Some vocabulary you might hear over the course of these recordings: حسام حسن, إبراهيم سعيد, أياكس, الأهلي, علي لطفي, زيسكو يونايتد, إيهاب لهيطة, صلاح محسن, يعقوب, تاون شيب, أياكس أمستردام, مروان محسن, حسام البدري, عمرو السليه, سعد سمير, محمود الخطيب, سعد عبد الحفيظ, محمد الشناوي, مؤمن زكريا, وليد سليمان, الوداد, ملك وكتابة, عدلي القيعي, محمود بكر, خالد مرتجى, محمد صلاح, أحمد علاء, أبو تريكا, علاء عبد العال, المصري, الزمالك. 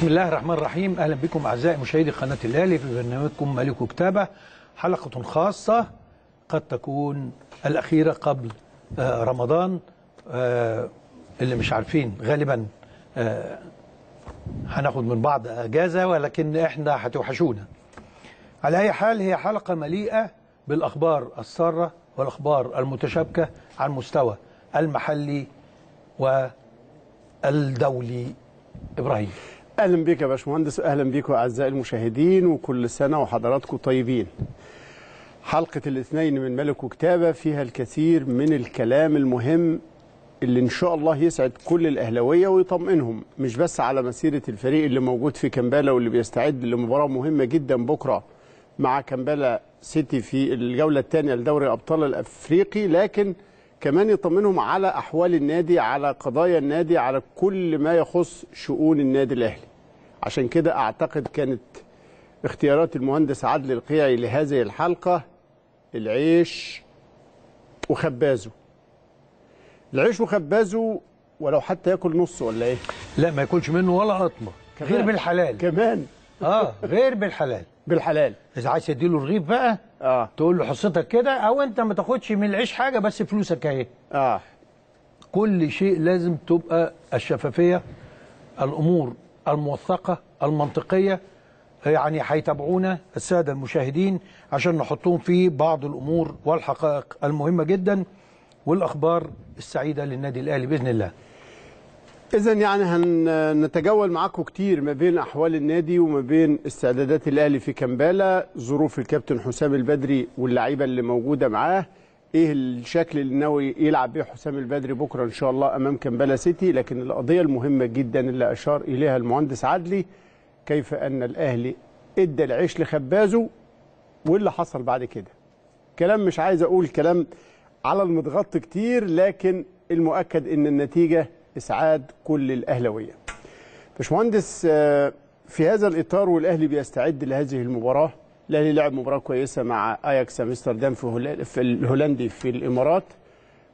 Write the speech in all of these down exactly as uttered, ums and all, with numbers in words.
بسم الله الرحمن الرحيم. اهلا بكم اعزائي مشاهدي قناه الاهلي في برنامجكم ملك وكتابه، حلقه خاصه قد تكون الاخيره قبل رمضان. اللي مش عارفين غالبا هناخد من بعض اجازه، ولكن احنا هتوحشونا. على اي حال، هي حلقه مليئه بالاخبار الساره والاخبار المتشابكه على المستوى المحلي والدولي. ابراهيم، اهلا بك يا باشمهندس، اهلا بكم اعزائي المشاهدين، وكل سنه وحضراتكم طيبين. حلقه الاثنين من ملك وكتابه فيها الكثير من الكلام المهم اللي ان شاء الله يسعد كل الاهلاويه ويطمئنهم، مش بس على مسيره الفريق اللي موجود في كمبالا واللي بيستعد لمباراه مهمه جدا بكره مع كمبالا سيتي في الجوله الثانيه لدوري الابطال الافريقي، لكن كمان يطمنهم على أحوال النادي، على قضايا النادي، على كل ما يخص شؤون النادي الأهلي. عشان كده أعتقد كانت اختيارات المهندس عدلي القيعي لهذه الحلقة العيش وخبازه. العيش وخبازه، ولو حتى ياكل نصه ولا إيه؟ لا، ما ياكلش منه ولا قطمة، غير بالحلال كمان. آه، غير بالحلال بالحلال. إذا عايز تديله رغيف بقى آه. تقول له حصتك كده، او انت ما تاخدش من العيش حاجه بس فلوسك اهي. اه كل شيء لازم تبقى الشفافيه، الامور الموثقه المنطقيه. يعني هيتابعونا الساده المشاهدين عشان نحطهم في بعض الامور والحقائق المهمه جدا والاخبار السعيده للنادي الاهلي باذن الله. إذا يعني هنتجول معاكم كتير ما بين أحوال النادي وما بين استعدادات الأهلي في كمبالا، ظروف الكابتن حسام البدري واللعيبة اللي موجودة معاه، إيه الشكل اللي ناوي يلعب بيه حسام البدري بكرة إن شاء الله أمام كمبالا سيتي. لكن القضية المهمة جدا اللي أشار إليها المهندس عدلي، كيف أن الأهلي إدى العيش لخبازه واللي حصل بعد كده. كلام مش عايز أقول كلام على المتغطي كتير، لكن المؤكد إن النتيجة إسعاد كل الأهلوية. باشمهندس، في هذا الإطار والأهلي بيستعد لهذه المباراة، الأهلي لعب مباراة كويسة مع أياكس أمستردام في الهولندي في الإمارات،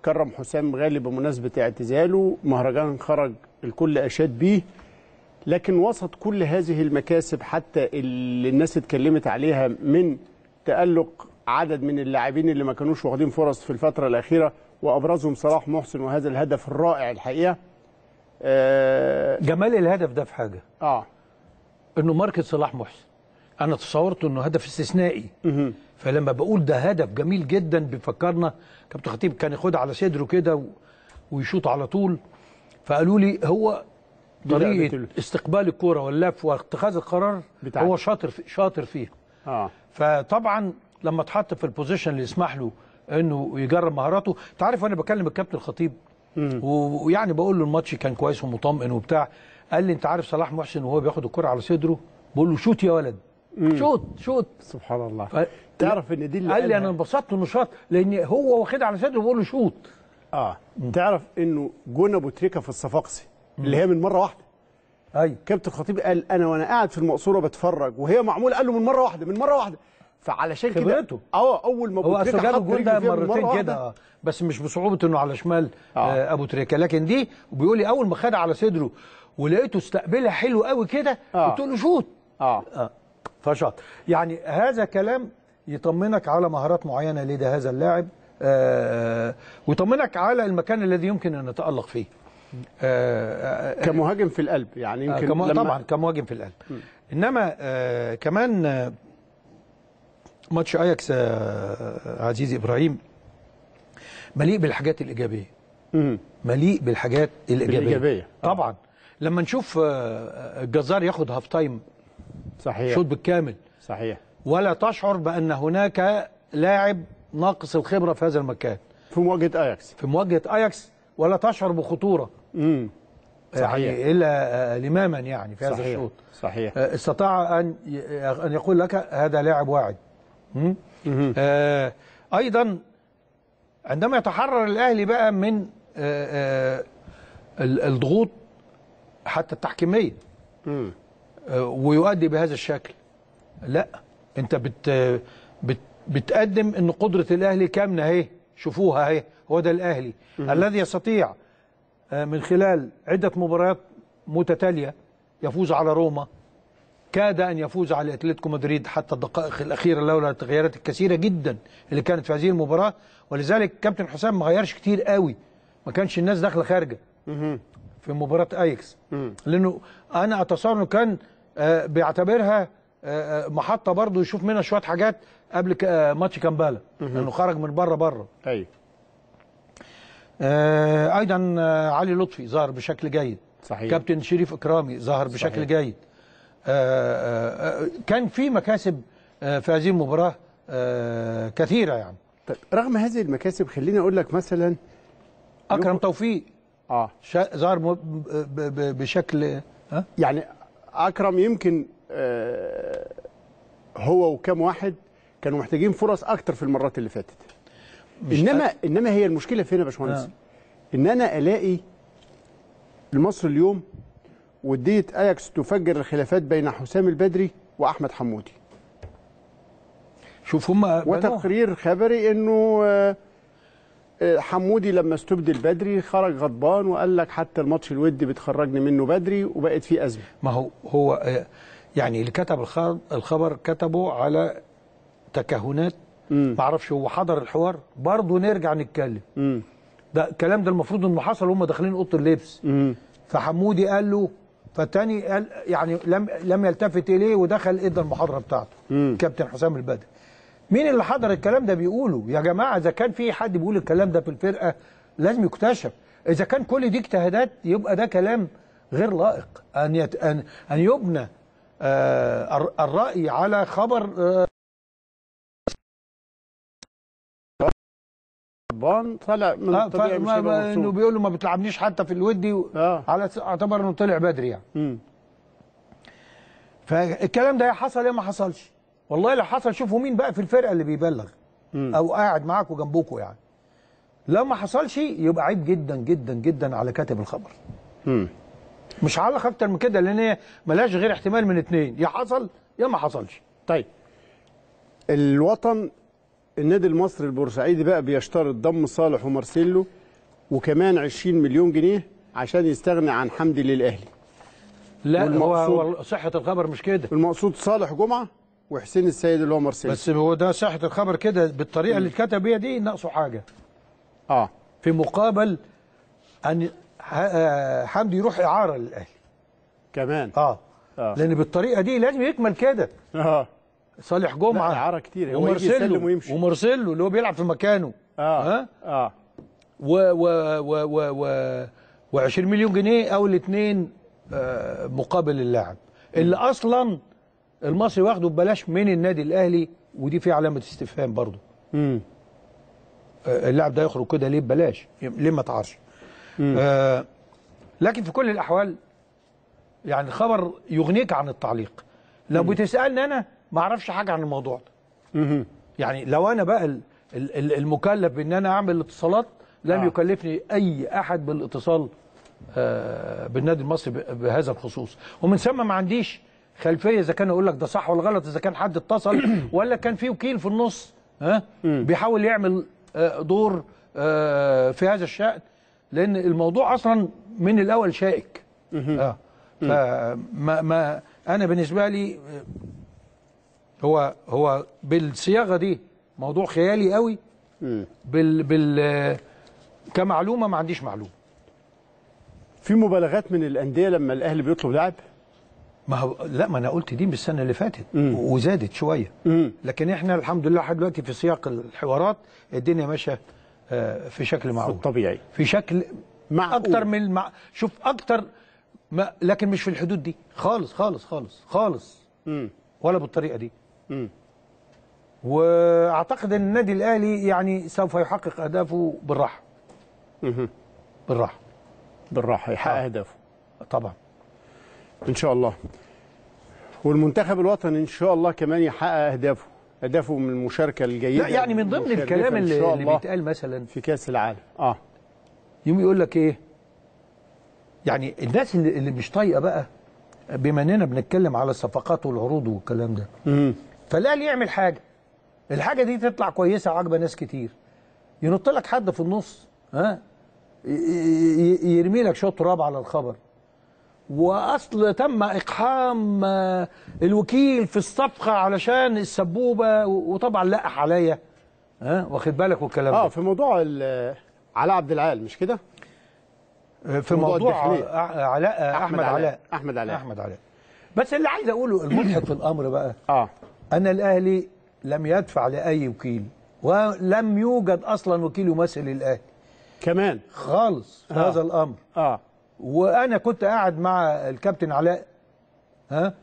كرم حسام غالي بمناسبة اعتزاله، مهرجان خرج الكل أشاد بيه، لكن وسط كل هذه المكاسب حتى اللي الناس اتكلمت عليها من تألق عدد من اللاعبين اللي ما كانوش واخدين فرص في الفترة الأخيرة وأبرزهم صلاح محسن وهذا الهدف الرائع الحقيقة. آه جمال الهدف ده في حاجة آه. أنه ماركة صلاح محسن أنا تصورت أنه هدف استثنائي، مه. فلما بقول ده هدف جميل جدا بيفكرنا كابتن خطيب كان ياخدها على صدره كده ويشوط على طول، فقالوا لي هو طريقة استقبال الكرة واللف واتخاذ القرار بتاعت. هو شاطر في شاطر فيها آه. فطبعا لما اتحط في البوزيشن اللي يسمح له انه يجرب مهاراته. تعرف وانا بكلم الكابتن الخطيب ويعني بقول له الماتش كان كويس ومطمئن وبتاع، قال لي انت عارف صلاح محسن وهو بياخد الكرة على صدره بقول له شوت يا ولد، شوت شوت. سبحان الله. ف... تعرف ان دي اللي قال لي انا انبسطت انه شاط لان هو واخدها على صدره بقول له شوت. اه مم. تعرف انه جون ابو تريكا في الصفاقسي اللي هي من مره واحده، ايوه كابتن الخطيب قال انا وانا قاعد في المقصوره بتفرج وهي معموله، قال له من مره واحده من مره واحده، فعلشان كده اه اول ما ابو تريكا حط رجله مرتين كده بس مش بصعوبه انه على شمال آه. ابو تريكا، لكن دي بيقول لي اول ما خدها على صدره ولقيته استقبلها حلو قوي كده آه. قلت له شوت اه, آه. فشاط. يعني هذا كلام يطمنك على مهارات معينه لدى هذا اللاعب آه. ويطمنك على المكان الذي يمكن ان نتالق فيه آه. كمهاجم في القلب يعني يمكن آه. كم... لما... طبعا كمهاجم في القلب م. انما آه كمان آه ماتش اياكس عزيزي ابراهيم مليء بالحاجات الايجابيه، مليء بالحاجات الايجابيه طبعا. لما نشوف الجزار ياخد هاف تايم صحيح، شوط بالكامل صحيح، ولا تشعر بان هناك لاعب ناقص الخبره في هذا المكان في مواجهه اياكس، في مواجهه اياكس ولا تشعر بخطوره امم صحيح يعني الا لماما يعني في هذا الشوط صحيح استطاع ان ان يقول لك هذا لاعب واعد. آه ايضا عندما يتحرر الاهلي بقى من آه آه الضغوط حتى التحكيميه آه ويؤدي بهذا الشكل، لا انت بت بت بتقدم ان قدره الاهلي كامنه اهي، شوفوها اهي، هو ده الاهلي آه الذي يستطيع آه من خلال عده مباريات متتاليه يفوز على روما، كاد أن يفوز على أتلتيكو مدريد حتى الدقائق الأخيرة لولا التغييرات الكثيرة جدا اللي كانت في هذه المباراة. ولذلك كابتن حسام ما غيرش كتير قوي، ما كانش الناس داخله خارجه في مباراة أياكس، لأنه أنا أتصور إنه كان بيعتبرها محطة برضه يشوف منها شوية حاجات قبل ماتش كمبالا، لأنه خرج من بره بره. أيوه. أيضا علي لطفي ظهر بشكل جيد. صحيح. كابتن شريف اكرامي ظهر بشكل صحيح. جيد. آآ آآ كان في مكاسب في هذه المباراه كثيره يعني. طيب رغم هذه المكاسب خليني اقول لك مثلا اكرم يوم... توفيق اه ظهر ب... ب... ب... بشكل ها؟ يعني اكرم يمكن آه هو وكام واحد كانوا محتاجين فرص اكتر في المرات اللي فاتت. انما أك... انما هي المشكله فين يا باشمهندس؟ آه. ان انا الاقي المصري اليوم ودية أياكس تفجر الخلافات بين حسام البدري وأحمد حمودي. شوف هم وتقرير خبري إنه حمودي لما استبدل بدري خرج غضبان وقال لك حتى الماتش الودي بتخرجني منه بدري، وبقت فيه أزمة. ما هو هو يعني اللي كتب الخبر كتبه على تكهنات، ما اعرفش هو حضر الحوار برضه، نرجع نتكلم. م. ده الكلام ده المفروض إنه حصل وهم داخلين أوضة اللبس. م. فحمودي قال له، فالتاني قال يعني لم لم يلتفت اليه ودخل ادى المحاضره بتاعته. مم. كابتن حسام البدري. مين اللي حضر الكلام ده بيقوله؟ يا جماعه اذا كان في حد بيقول الكلام ده في الفرقه لازم يكتشف، اذا كان كل دي اجتهادات يبقى ده كلام غير لائق ان يت... ان ان يبنى آه الراي على خبر آه طلع من آه الطبيعي، مش هيبقى مبسوط. بيقول له ما بتلعبنيش حتى في الودي و... آه. على اعتبر انه طلع بدري يعني. م. فالكلام ده يا حصل يا ما حصلش. والله لو حصل شوفوا مين بقى في الفرقه اللي بيبلغ م. او قاعد معاكم جنبكم يعني. لو ما حصلش يبقى عيب جدا جدا جدا على كاتب الخبر. م. مش هعلق اكتر من كده لان هي ملهاش غير احتمال من اتنين، يا حصل يا ما حصلش. طيب الوطن النادي المصري البورسعيدي بقى بيشترط ضم صالح ومارسيلو وكمان عشرين مليون جنيه عشان يستغني عن حمدي للاهلي. لا هو صحه الخبر مش كده، المقصود صالح جمعه وحسين السيد اللي هو مارسيلو، بس هو ده صحه الخبر كده بالطريقه م. اللي اتكتب بيها دي، ناقصه حاجه اه في مقابل ان حمدي يروح اعاره للاهلي كمان. اه, آه. لان بالطريقه دي لازم يكمل كده. اه صالح جمعه اعاره كتير ومرسله ومرسله اللي هو بيلعب في مكانه اه ها؟ اه و و و و وعشرين مليون جنيه او الاثنين آه مقابل اللاعب اللي اصلا المصري واخده ببلاش من النادي الاهلي، ودي فيها علامه استفهام برضه. امم آه اللاعب ده يخرج كده ليه ببلاش؟ ليه ما تعرفش؟ آه لكن في كل الاحوال يعني الخبر يغنيك عن التعليق. لو مم. بتسالني انا ما اعرفش حاجه عن الموضوع ده. يعني لو انا بقى المكلف بان انا اعمل اتصالات لم آه. يكلفني اي احد بالاتصال آه بالنادي المصري بهذا الخصوص، ومن ثم ما عنديش خلفيه اذا كان اقول لك ده صح ولا غلط، اذا كان حد اتصل ولا كان في وكيل في النص ها آه بيحاول يعمل آه دور آه في هذا الشأن، لان الموضوع اصلا من الاول شائك. اه فما ما انا بالنسبه لي هو هو بالصياغه دي موضوع خيالي قوي. م. بال بال كمعلومه ما عنديش معلومه. في مبالغات من الانديه لما الاهلي بيطلب لاعب؟ ما هو لا ما انا قلت دي من السنه اللي فاتت م. وزادت شويه، م. لكن احنا الحمد لله لحد دلوقتي في سياق الحوارات الدنيا ماشيه في شكل معقول، في الطبيعي، في شكل معقول اكتر من المع... شوف اكتر ما... لكن مش في الحدود دي خالص خالص خالص خالص م. ولا بالطريقه دي. امم واعتقد ان النادي الاهلي يعني سوف يحقق اهدافه بالراحه. اها بالراحه بالراحه يحقق اهدافه طبعا ان شاء الله، والمنتخب الوطني ان شاء الله كمان يحقق اهدافه اهدافه من المشاركه الجيده. لا يعني من ضمن الكلام اللي, اللي بيتقال مثلا في كاس العالم اه يوم يقول لك ايه يعني الناس اللي, اللي مش طايقه بقى، بما اننا بنتكلم على الصفقات والعروض والكلام ده، امم فالاهلي يعمل حاجه، الحاجه دي تطلع كويسه وعاجبه ناس كتير، ينط لك حد في النص ها يرمي لك شوط راب على الخبر، واصل تم اقحام الوكيل في الصفقه علشان السبوبه، وطبعا لقح عليا. ها واخد بالك والكلام ده اه في موضوع علاء عبد العال مش كده؟ في, في موضوع, موضوع علاء احمد علاء احمد علاء احمد علاء بس اللي عايز اقوله المضحك في الامر بقى اه ان الاهلي لم يدفع لاي وكيل، ولم يوجد اصلا وكيل يمثل الاهلي كمان خالص في آه. هذا الامر اه وانا كنت قاعد مع الكابتن علاء ها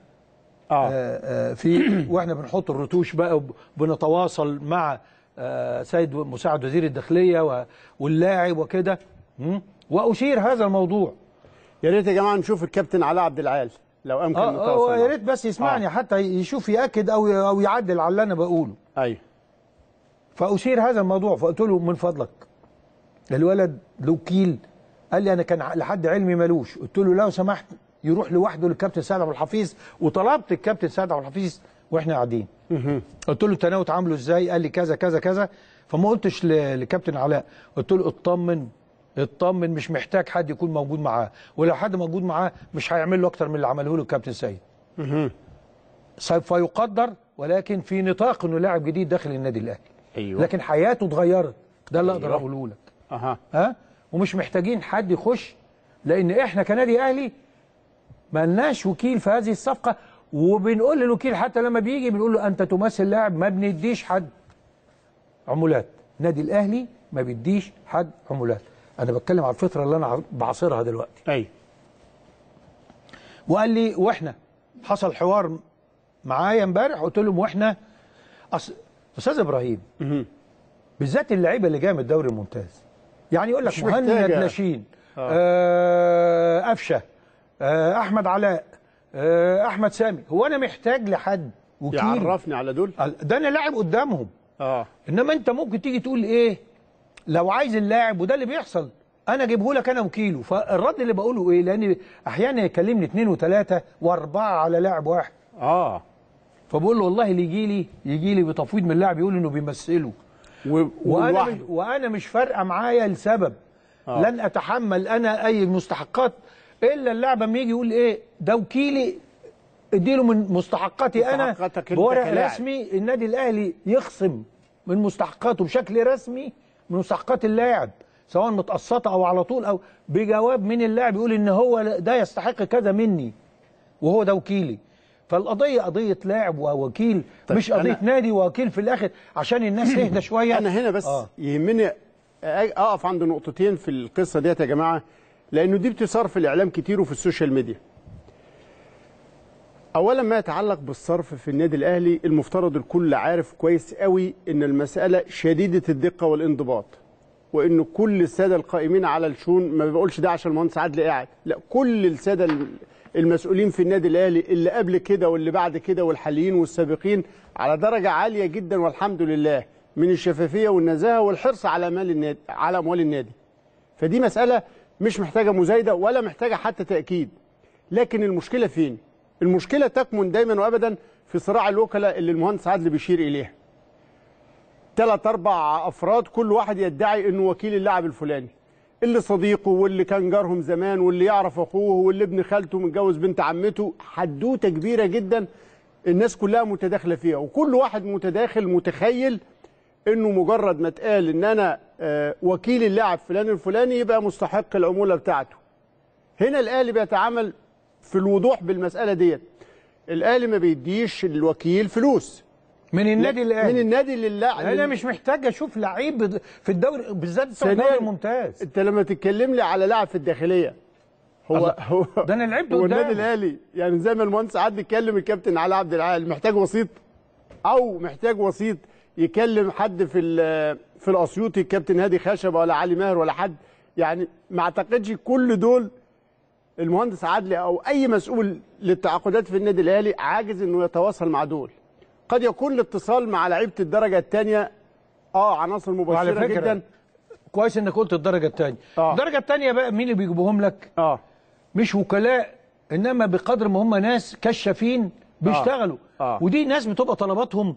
آه. آه في واحنا بنحط الرتوش بقى، وبنتواصل مع آه سيد مساعد وزير الداخليه واللاعب وكده، واشير هذا الموضوع. يا ريت يا جماعه نشوف الكابتن علاء عبد العال لو امكن نتواصل معاه. اه يا ريت بس يسمعني آه. حتى يشوف ياكد او او يعدل على اللي انا بقوله. ايوه. فاشير هذا الموضوع، فقلت له من فضلك الولد له وكيل؟ قال لي انا كان لحد علمي مالوش. قلت له لو سمحت يروح لوحده للكابتن سعد عبد الحفيظ، وطلبت الكابتن سعد عبد الحفيظ واحنا قاعدين. قلت له انت ناوي تعامله ازاي؟ قال لي كذا كذا كذا. فما قلتش للكابتن علاء، قلت له اطمن اطمن، مش محتاج حد يكون موجود معاه، ولو حد موجود معاه مش هيعمل له اكتر من اللي عمله له الكابتن سيد. سوف يقدر، ولكن في نطاق انه لاعب جديد داخل النادي الاهلي. ايوه. لكن حياته اتغيرت، ده اللي اقدر اقوله لك. اها. ها؟ ومش محتاجين حد يخش، لان احنا كنادي اهلي مالناش وكيل في هذه الصفقه، وبنقول للوكيل حتى لما بيجي بنقول له انت تمثل لاعب، ما بنديش حد عمولات. النادي الاهلي ما بيديش حد عمولات. انا بتكلم على الفتره اللي انا بعاصرها دلوقتي. ايوه. وقال لي واحنا حصل حوار معايا امبارح، قلت لهم واحنا أص... استاذ ابراهيم بالذات اللعيبه اللي جايه من الدوري الممتاز، يعني يقول لك مهند لاشين، آه قفشه، آه احمد علاء، آه احمد سامي، هو انا محتاج لحد وكيل يعرفني على دول؟ ده انا لاعب قدامهم. اه انما انت ممكن تيجي تقول ايه لو عايز اللاعب، وده اللي بيحصل، انا اجيبه لك انا وكيله. فالرد اللي بقوله ايه؟ لان احيانا يكلمني اثنين وثلاثه واربعه على لاعب واحد. اه فبقول له والله اللي يجي لي يجي لي بتفويض من اللاعب يقول انه بيمثله، و... وانا مش... وانا مش فارقه معايا لسبب. آه. لن اتحمل انا اي مستحقات، الا اللاعب اما يجي يقول ايه ده وكيلي، اديله من مستحقاتي انا بورق رسمي. النادي الاهلي يخصم من مستحقاته بشكل رسمي، من مستحقات اللاعب سواء متقسطه او على طول او بجواب من اللاعب يقول ان هو ده يستحق كذا مني وهو ده وكيلي. فالقضيه قضيه لاعب ووكيل، طيب مش قضيه نادي ووكيل في الاخر، عشان الناس تهدى شويه. انا هنا بس آه. يهمني اقف عند نقطتين في القصه ديت يا جماعه، لانه دي بتصار في الاعلام كتير وفي السوشيال ميديا. اولا ما يتعلق بالصرف في النادي الاهلي، المفترض الكل عارف كويس قوي ان المساله شديده الدقه والانضباط، وان كل الساده القائمين على الشؤون، ما بقولش ده عشان المهندس عدلي قاعد، لا كل الساده المسؤولين في النادي الاهلي اللي قبل كده واللي بعد كده والحاليين والسابقين على درجه عاليه جدا والحمد لله، من الشفافيه والنزاهه والحرص على مال النادي، على اموال النادي. فدي مساله مش محتاجه مزايده ولا محتاجه حتى تاكيد. لكن المشكله فين؟ المشكله تكمن دايما وابدا في صراع الوكلاء اللي المهندس عدلي بيشير اليها. ثلاث اربع افراد كل واحد يدعي انه وكيل اللاعب الفلاني، اللي صديقه واللي كان جارهم زمان واللي يعرف اخوه واللي ابن خالته متجوز بنت عمته. حدوته كبيره جدا الناس كلها متداخله فيها، وكل واحد متداخل متخيل انه مجرد ما اتقال ان انا وكيل اللاعب فلان الفلاني يبقى مستحق العموله بتاعته. هنا الاهلي بيتعامل في الوضوح بالمساله ديت. الاهلي ما بيديش الوكيل فلوس من النادي الاهلي، من النادي للاعب. انا مش محتاج اشوف لعيب في الدوري بالذات الدوري الممتاز. انت لما تتكلم لي على لاعب في الداخليه، هو هو ده انا لعبته قدام النادي الاهلي، يعني زي ما المهندس قعد يتكلم الكابتن علاء عبد العال، محتاج وسيط او محتاج وسيط يكلم حد في في الاسيوطي، الكابتن هادي خشبه ولا علي ماهر ولا حد، يعني ما اعتقدش كل دول المهندس عدلي او اي مسؤول للتعاقدات في النادي الاهلي عاجز انه يتواصل مع دول. قد يكون الاتصال مع لعيبه الدرجه الثانيه اه عناصر مباشره جدا. كويس انك قلت الدرجه الثانيه. آه. الدرجه الثانيه بقى مين اللي بيجيبوهم لك؟ اه مش وكلاء، انما بقدر ما هم ناس كشافين بيشتغلوا. آه. آه. ودي ناس بتبقى طلباتهم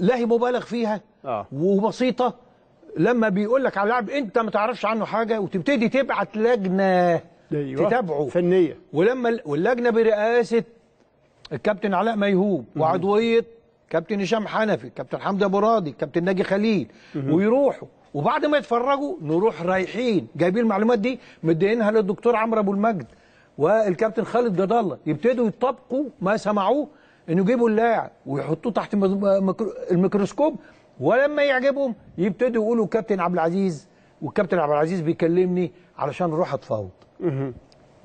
لا هي مبالغ فيها آه. وبسيطه. لما بيقول لك على لاعب انت ما تعرفش عنه حاجه وتبتدي تبعت لجنه أيوة. تتابعه فنيه. ولما واللجنه برئاسه الكابتن علاء ميهوب وعضويه كابتن هشام حنفي، كابتن حمدي ابو راضي، كابتن ناجي خليل، ويروحوا وبعد ما يتفرجوا نروح رايحين جايبين المعلومات دي مدينها للدكتور عمرو ابو المجد والكابتن خالد جد الله، يبتدوا يطبقوا ما سمعوه انه يجيبوا اللاعب ويحطوه تحت الميكروسكوب، ولما يعجبهم يبتدوا يقولوا كابتن عبد العزيز والكابتن عبد العزيز بيكلمني علشان اروح اتفاوض.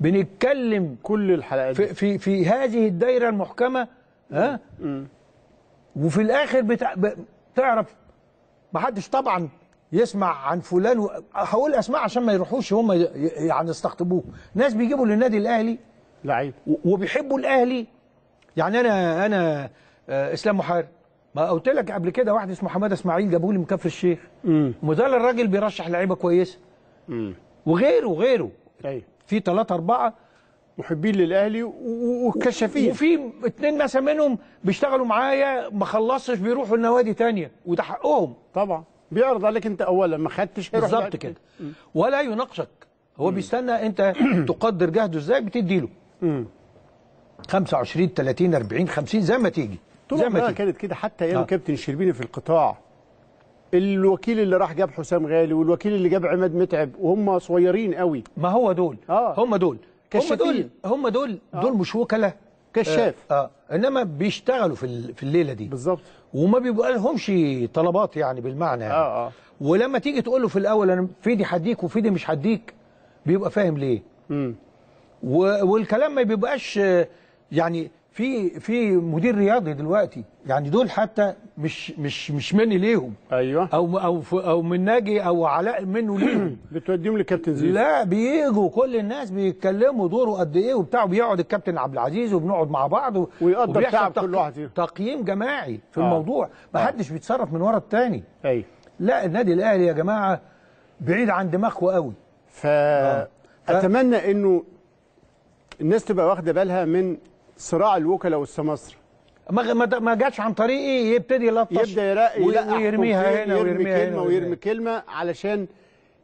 بنتكلم كل الحلقات في, في في هذه الدايره المحكمه. ها وفي الاخر بتع... بتعرف ما حدش طبعا يسمع عن فلان و... هقول اسماء عشان ما يروحوش هم ي... يعني يستقطبوه. ناس بيجيبوا للنادي الاهلي لعيب و... وبيحبوا الاهلي. يعني انا انا آه اسلام محارب، ما قلت لك قبل كده واحد اسمه حماده اسماعيل جابوه لي من كفر الشيخ، ومازال الراجل بيرشح لعيبه كويسه. امم وغيره وغيره ايوه، في ثلاثه اربعه محبين للاهلي وكشافين، وفي اثنين مثلا منهم بيشتغلوا معايا ما خلصش بيروحوا لنوادي ثانيه، وده حقهم طبعا. بيعرض عليك انت اولا ما خدتش بالظبط كده ولا يناقشك، هو مم. بيستنى انت تقدر جهده ازاي، بتدي له خمسة وعشرين ثلاثين أربعين خمسين زي ما تيجي. زي ما تيجي كانت كده حتى ايام آه. كابتن شربيني في القطاع، الوكيل اللي راح جاب حسام غالي والوكيل اللي جاب عماد متعب وهم صغيرين قوي. ما هو دول آه. هم دول هم دول هم دول آه. دول مش وكلاء كشاف آه. آه. انما بيشتغلوا في في الليله دي بالظبط، وما بيبقى لهمش طلبات يعني بالمعنى يعني. آه آه. ولما تيجي تقول له في الاول انا في دي هديك وفي دي مش هديك، بيبقى فاهم ليه. امم والكلام ما بيبقاش يعني في في مدير رياضي دلوقتي، يعني دول حتى مش مش مش مني ليهم ايوه، او او او من ناجي او علاء منه ليهم بتوديهم للكابتن زيزو، لا بيجوا كل الناس بيتكلموا دوره قد ايه وبتاع، بيقعد الكابتن عبد العزيز وبنقعد مع بعض ويقدر تعب كل واحد فيهم، تقييم جماعي في آه. الموضوع، ما حدش آه. بيتصرف من ورا الثاني. ايوه لا النادي الاهلي يا جماعه بعيد عن دماغه قوي. ف آه. اتمنى ف... انه الناس تبقى واخده بالها من صراع الوكلاء والسماسرة. ما ما جاتش عن طريقي، يبتدي يلطش يبدا ويرميها هنا ويرمي كلمه ويرمي كلمه علشان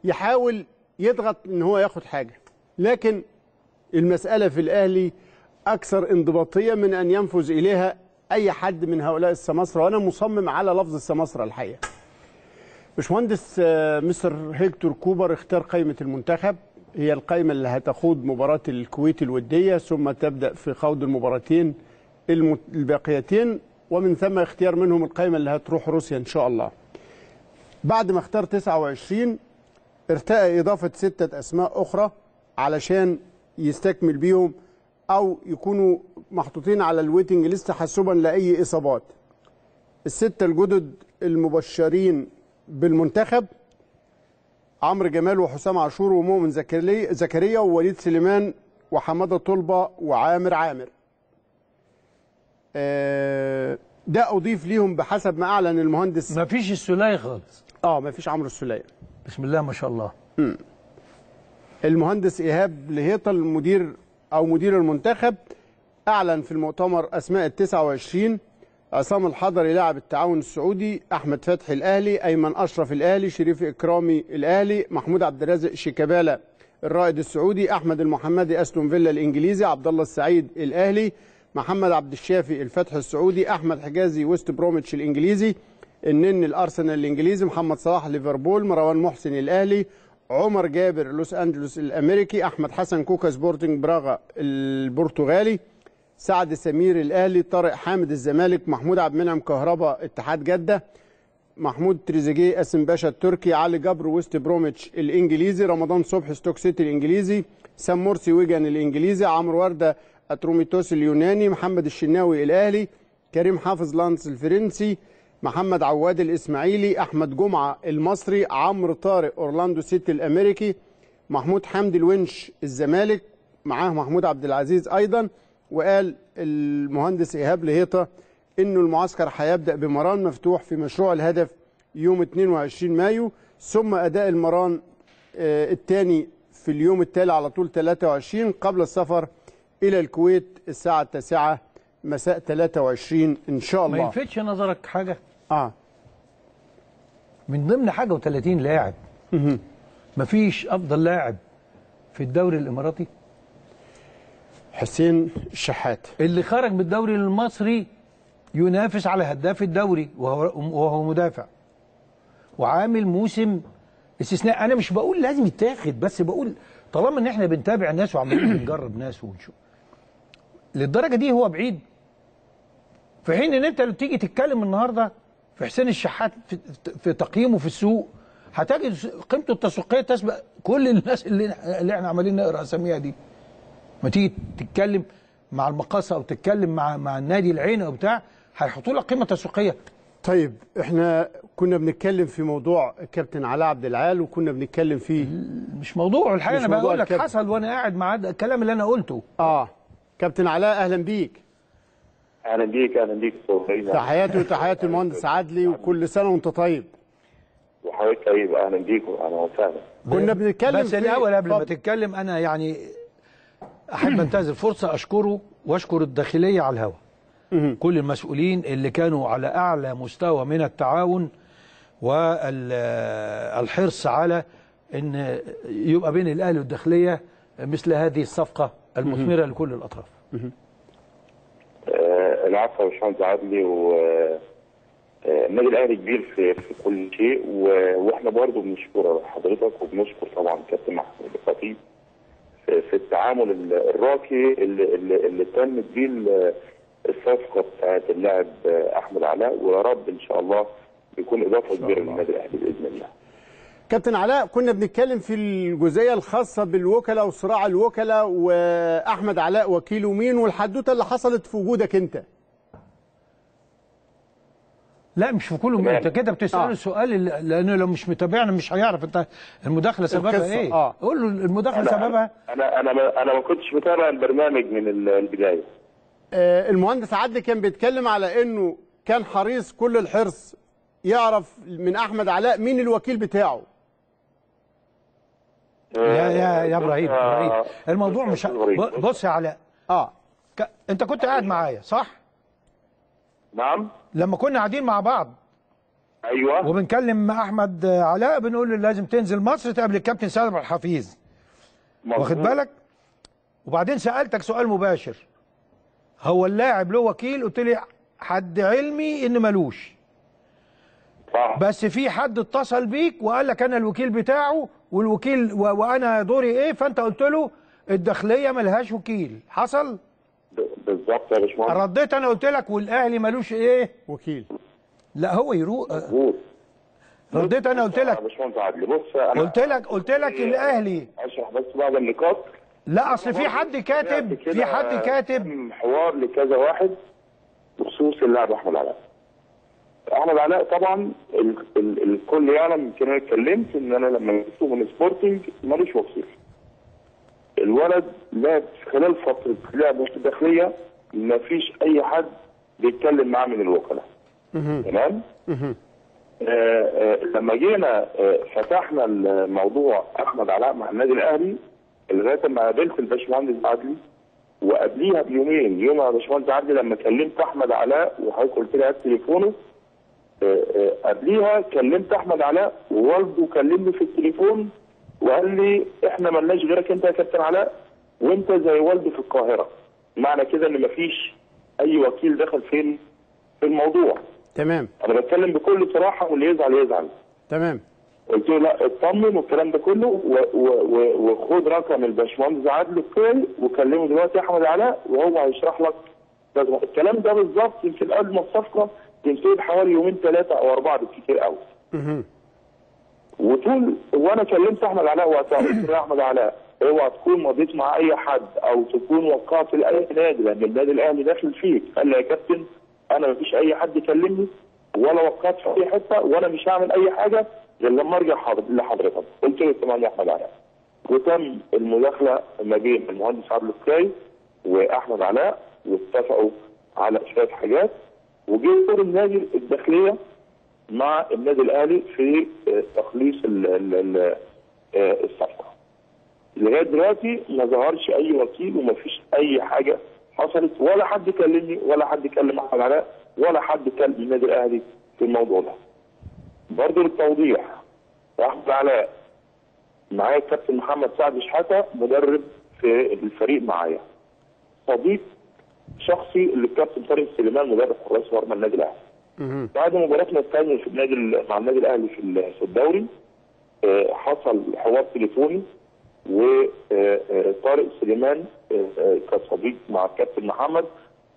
يحاول يضغط ان هو ياخد حاجه، لكن المساله في الاهلي اكثر انضباطيه من ان ينفذ اليها اي حد من هؤلاء السماسرة، وانا مصمم على لفظ السماسرة الحقيقه. باشمهندس مستر هيكتور كوبر اختار قائمه المنتخب، هي القائمة اللي هتخوض مباراة الكويت الودية، ثم تبدأ في خوض المباراتين الباقيتين، ومن ثم اختيار منهم القائمة اللي هتروح روسيا إن شاء الله. بعد ما اختار تسعة وعشرين ارتقى إضافة ستة أسماء أخرى علشان يستكمل بيهم أو يكونوا محطوطين على الويتنج ليست حسبا لأي إصابات. الستة الجدد المبشرين بالمنتخب عمرو جمال وحسام عاشور ومؤمن زكريا ووليد سليمان وحماده طلبه وعامر عامر. ده اضيف ليهم بحسب ما اعلن المهندس. ما فيش السليه خالص. اه ما فيش عمرو السليه. بسم الله ما شاء الله. امم المهندس ايهاب لهيطة المدير او مدير المنتخب اعلن في المؤتمر اسماء ال تسعة وعشرين: عصام الحضري لاعب التعاون السعودي، أحمد فتحي الأهلي، أيمن أشرف الأهلي، شريف اكرامي الأهلي، محمود عبد الرازق شيكابالا الرائد السعودي، أحمد المحمدي أستون فيلا الإنجليزي، عبد الله السعيد الأهلي، محمد عبد الشافي الفتح السعودي، أحمد حجازي وست بروميتش الإنجليزي، النني الأرسنال الإنجليزي، محمد صلاح ليفربول، مروان محسن الأهلي، عمر جابر لوس أنجلوس الأمريكي، أحمد حسن كوكا سبورتنج براغا البرتغالي، سعد سمير الاهلي، طارق حامد الزمالك، محمود عبد المنعم كهربا اتحاد جده، محمود تريزيجيه قاسم باشا التركي، علي جبر وست بروميتش الانجليزي، رمضان صبحي ستوك سيتي الانجليزي، سام مرسي ويجن الانجليزي، عمرو ورده اتروميتوس اليوناني، محمد الشناوي الاهلي، كريم حافظ لانس الفرنسي، محمد عواد الاسماعيلي، احمد جمعه المصري، عمرو طارق اورلاندو سيتي الامريكي، محمود حمدي الونش الزمالك، معاه محمود عبد العزيز ايضا. وقال المهندس إيهاب لهيطة إنه المعسكر هيبدأ بمران مفتوح في مشروع الهدف يوم اثنين وعشرين مايو، ثم أداء المران الثاني في اليوم التالي على طول ثلاثة وعشرين قبل السفر إلى الكويت الساعة التاسعة مساء ثلاثة وعشرين إن شاء الله. ما يلفتش نظرك حاجة؟ آه من ضمن حاجة وثلاثين لاعب مفيش أفضل لاعب في الدوري الاماراتي؟ حسين الشحات اللي خرج من الدوري المصري ينافس على هداف الدوري وهو وهو مدافع وعامل موسم استثناء. انا مش بقول لازم يتاخد، بس بقول طالما ان احنا بنتابع ناس وعمالين بنجرب ناس ونشوف للدرجه دي هو بعيد، في حين ان انت لو تيجي تتكلم النهارده في حسين الشحات في, في تقييمه في السوق هتجد قيمته التسويقيه تسبق كل الناس اللي, اللي احنا عمالين نقرا اساميها دي. ما تيجي تتكلم مع المقاصه او تتكلم مع مع النادي العين او بتاع هيحطوا لك قيمه تسويقيه. طيب احنا كنا بنتكلم في موضوع الكابتن علاء عبد العال وكنا بنتكلم فيه مش موضوع الحقيقه، انا بقول لك حصل وانا قاعد مع الكلام اللي انا قلته. اه كابتن علاء اهلا بيك. اهلا بيك اهلا بيك تحياتي وتحياتي المهندس عدلي وكل سنه وانت طيب. وحضرتك طيب اهلا بيك واهلا وسهلا. كنا بنتكلم بس الاول قبل ما تتكلم انا يعني احب انتهز الفرصه اشكره واشكر الداخليه على الهوا. كل المسؤولين اللي كانوا على اعلى مستوى من التعاون والحرص على ان يبقى بين الاهلي والداخليه مثل هذه الصفقه المثمره لكل الاطراف. العفو يا باشمهندس عدلي، والنادي الاهلي كبير في كل شيء واحنا برضه بنشكر حضرتك وبنشكر طبعا كابتن محمود الخطيب في التعامل الراقي اللي, اللي تمت بيه الصفقه بتاعت اللاعب احمد علاء، ويا رب ان شاء الله يكون اضافه كبيره للنادي الاهلي باذن الله. كابتن علاء كنا بنتكلم في الجزئيه الخاصه بالوكلاء وصراع الوكلاء واحمد علاء وكيله مين والحدوته اللي حصلت في وجودك انت. لا مش في كله، انت كده بتساله السؤال آه. لانه لو مش متابعنا مش هيعرف انت المداخله سببها ايه؟ آه. قول له المداخله أنا سببها. انا انا ما انا ما كنتش متابع البرنامج من البدايه. المهندس عدلي كان بيتكلم على انه كان حريص كل الحرص يعرف من احمد علاء مين الوكيل بتاعه. يا يا يا ابراهيم ابراهيم الموضوع مش بص يا علاء اه ك... انت كنت قاعد معايا صح؟ نعم لما كنا قاعدين مع بعض ايوه وبنكلم احمد علاء بنقول له لازم تنزل مصر تقابل الكابتن سعد عبد الحفيظ واخد بالك؟ وبعدين سالتك سؤال مباشر، هو اللاعب له وكيل؟ قلت لي حد علمي ان ملوش صح، بس في حد اتصل بيك وقال لك انا الوكيل بتاعه والوكيل وانا دوري ايه، فانت قلت له الداخليه ملهاش وكيل. حصل بالظبط يا باشمهندس. رديت انا قلت لك والاهلي ملوش ايه وكيل. لا هو يروق مظبوط. رديت انا قلت لك يا باشمهندس عدلي بص انا قلت لك قلت لك إيه الاهلي اشرح بس بعض النقاط. لا اصل في حد كاتب في حد كاتب حوار لكذا واحد بخصوص اللاعب احمد علاء. احمد علاء طبعا ال ال الكل يعلم، يمكن انا اتكلمت ان انا لما جبته من سبورتنج ماليش وكيل. الولد لعب خلال فتره لعبه في الداخليه ما فيش اي حد بيتكلم معاه من الوكلاء. تمام؟ لما جينا فتحنا الموضوع احمد علاء مع النادي الاهلي لغايه ما قابلت الباشمهندس عدلي وقبليها بيومين، يوم يا باشمهندس عدلي لما كلمت احمد علاء وحضرتك قلت لي هات تليفونه، قبليها كلمت احمد علاء ووالده كلمني في التليفون وقال لي احنا مالناش غيرك انت يا كابتن علاء وانت زي والده في القاهره. معنى كده ان مفيش اي وكيل دخل فين في الموضوع. تمام. انا بتكلم بكل صراحه واللي يزعل يزعل. تمام. قلت له لا اطمن والكلام ده كله وخد رقم الباشمهندس عادل القيعي وكلمه دلوقتي احمد علاء وهو هيشرح لك الكلام ده بالظبط. يمكن قبل ما الصفقه تنتهي بحوالي يومين ثلاثه او اربعه بالكثير قوي. اها. وطول وانا كلمت احمد علاء وقتها قلت له يا احمد علاء اوعى تكون مضيت مع اي حد او تكون وقعت لاي نادي لان النادي الاهلي داخل فيك. قال لي يا كابتن انا مفيش اي حد يكلمني ولا وقعت في اي حته وانا مش هعمل اي حاجه غير لما ارجع لحضرتك. قلت له تمام يا احمد علاء. وتم المداخله ما بين المهندس عبد الكاي واحمد علاء واتفقوا على شويه حاجات وجه دور النادي الداخليه مع النادي الاهلي في تخليص الصفقه. لغايه دلوقتي ما ظهرش اي وكيل ومفيش اي حاجه حصلت ولا حد كلمني ولا حد كلم احمد علاء ولا حد كلم النادي الاهلي في الموضوع ده. برضه للتوضيح احمد علاء معايا الكابتن محمد سعد شحاتة مدرب في الفريق معايا. صديق شخصي اللي الكابتن طارق سليمان مدرب حراس مرمى النادي الاهلي. بعد مباراتنا الثانيه في النادي مع النادي الاهلي في في الدوري حصل حوار تليفوني، وطارق سليمان كصديق مع الكابتن محمد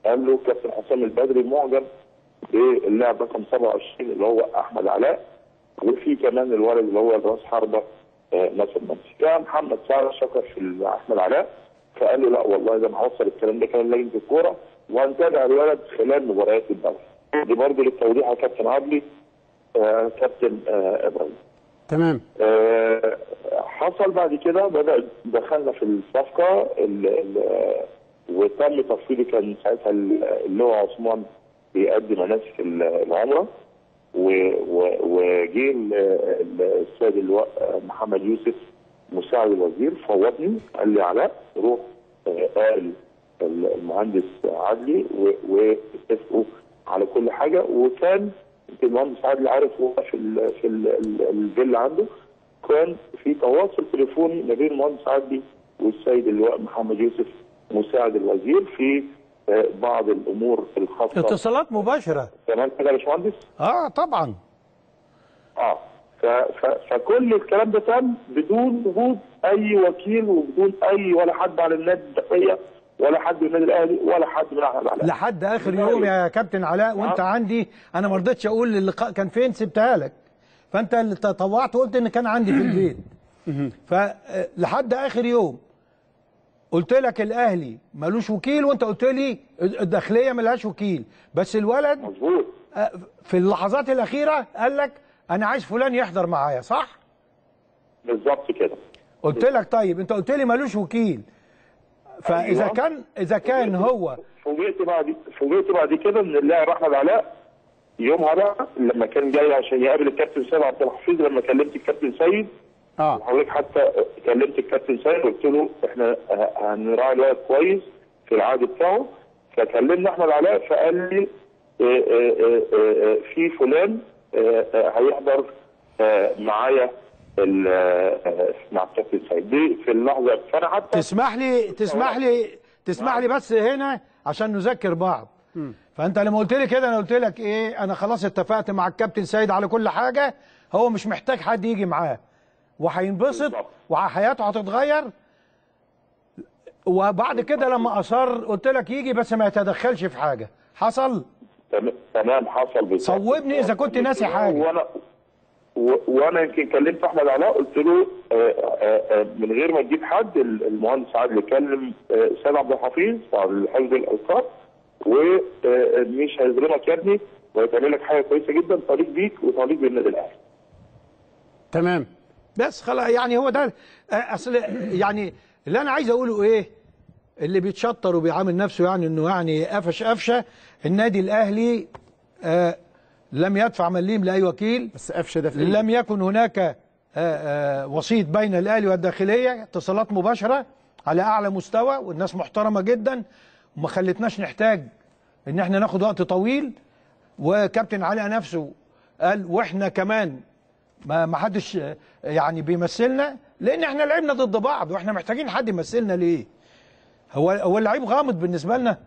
قال له كابتن حسام البدري معجب باللاعب رقم سبعة وعشرين اللي هو احمد علاء، وفي كمان الولد اللي هو راس حربه ناصر منسي. كان محمد سعد شكر في احمد علاء، فقال له لا والله ده انا هوصل الكلام ده كمان لجنه الكوره وهنتابع الولد خلال مباريات الدوري. دي برضه للتوضيح يا كابتن عدلي آه كابتن آه ابراهيم. تمام. آه حصل بعد كده بدا دخلنا في الصفقه وتم تفصيلي، كان ساعتها اللي هو عثمان بيقدم مناسك العمره، وجه الاستاذ محمد يوسف مساعد الوزير فوضني قال لي علاء روح قال المهندس عدلي واتفقوا على كل حاجه. وكان المهندس عدلي عارف هو في في الفيلا عنده كان في تواصل تليفوني ما بين المهندس عدلي والسيد اللواء محمد يوسف مساعد الوزير في بعض الامور الخاصه، اتصالات مباشره. تمام كده يا باشمهندس؟ اه طبعا. اه ف... ف... فكل الكلام ده تم بدون وجود اي وكيل وبدون اي ولا حد على النادي الداخليه ولا حد من النادي الاهلي ولا حد من احمد علاء لحد اخر يوم يا كابتن علاء. وانت آه. عندي انا ما رضيتش اقول اللقاء كان فين، سبتها لك، فانت اللي تطوعت وقلت ان كان عندي في البيت. فلحد اخر يوم قلت لك الاهلي مالوش وكيل، وانت قلت لي الداخليه مالهاش وكيل، بس الولد مظبوط في اللحظات الاخيره قال لك انا عايز فلان يحضر معايا، صح؟ بالظبط كده. قلت لك طيب انت قلت لي مالوش وكيل، فاذا كان اذا كان هو فوجئت بعد فوجئت بعد كده ان اللاعب احمد علاء يومها بقى لما كان جاي عشان يقابل الكابتن سعد عبد الحفيظ، لما كلمت الكابتن سيد اه حضرتك حتى كلمت الكابتن سيد قلت له احنا هنراعي الوقت كويس في العقد بتاعه، فكلمنا احمد علاء فقال لي اه اه اه في فلان اه اه هيحضر اه معايا اه مع الكابتن سيد دي في اللحظه. فانا حتى تسمح لي تسمح لي تسمح لي بس هنا عشان نذكر بعض. م. فانت لما قلت لي كده انا قلت لك ايه، انا خلاص اتفقت مع الكابتن سيد على كل حاجه، هو مش محتاج حد يجي معاه وهينبسط وحياته هتتغير. وبعد كده لما اصر قلت لك يجي بس ما يتدخلش في حاجه. حصل؟ تمام حصل بالظبط. صوبني اذا كنت ناسي حاجه. وانا وانا يمكن كلمت احمد علاء قلت له من غير ما تجيب حد، المهندس عادل كلم سعد عبد الحفيظ عبد حفظ الالقاب ومش هيظلمك يا ابني وهيتعمل لك حاجه كويسه جدا طريق بيك وطريق بالنادي الاهلي. تمام. بس خلاص يعني هو ده اصل يعني اللي انا عايز اقوله ايه، اللي بيتشطر وبيعامل نفسه يعني انه يعني قفش قفشه. النادي الاهلي آه لم يدفع مليم لاي وكيل، بس قفشه ده فيه. لم يكن هناك آه آه وسيط بين الاهلي والداخليه، اتصالات مباشره على اعلى مستوى، والناس محترمه جدا وما خلتناش نحتاج ان احنا ناخد وقت طويل. وكابتن علاء نفسه قال واحنا كمان ما حدش يعني بيمثلنا لان احنا لعبنا ضد بعض، واحنا محتاجين حد يمثلنا ليه؟ هو هو اللعيب غامض بالنسبه لنا.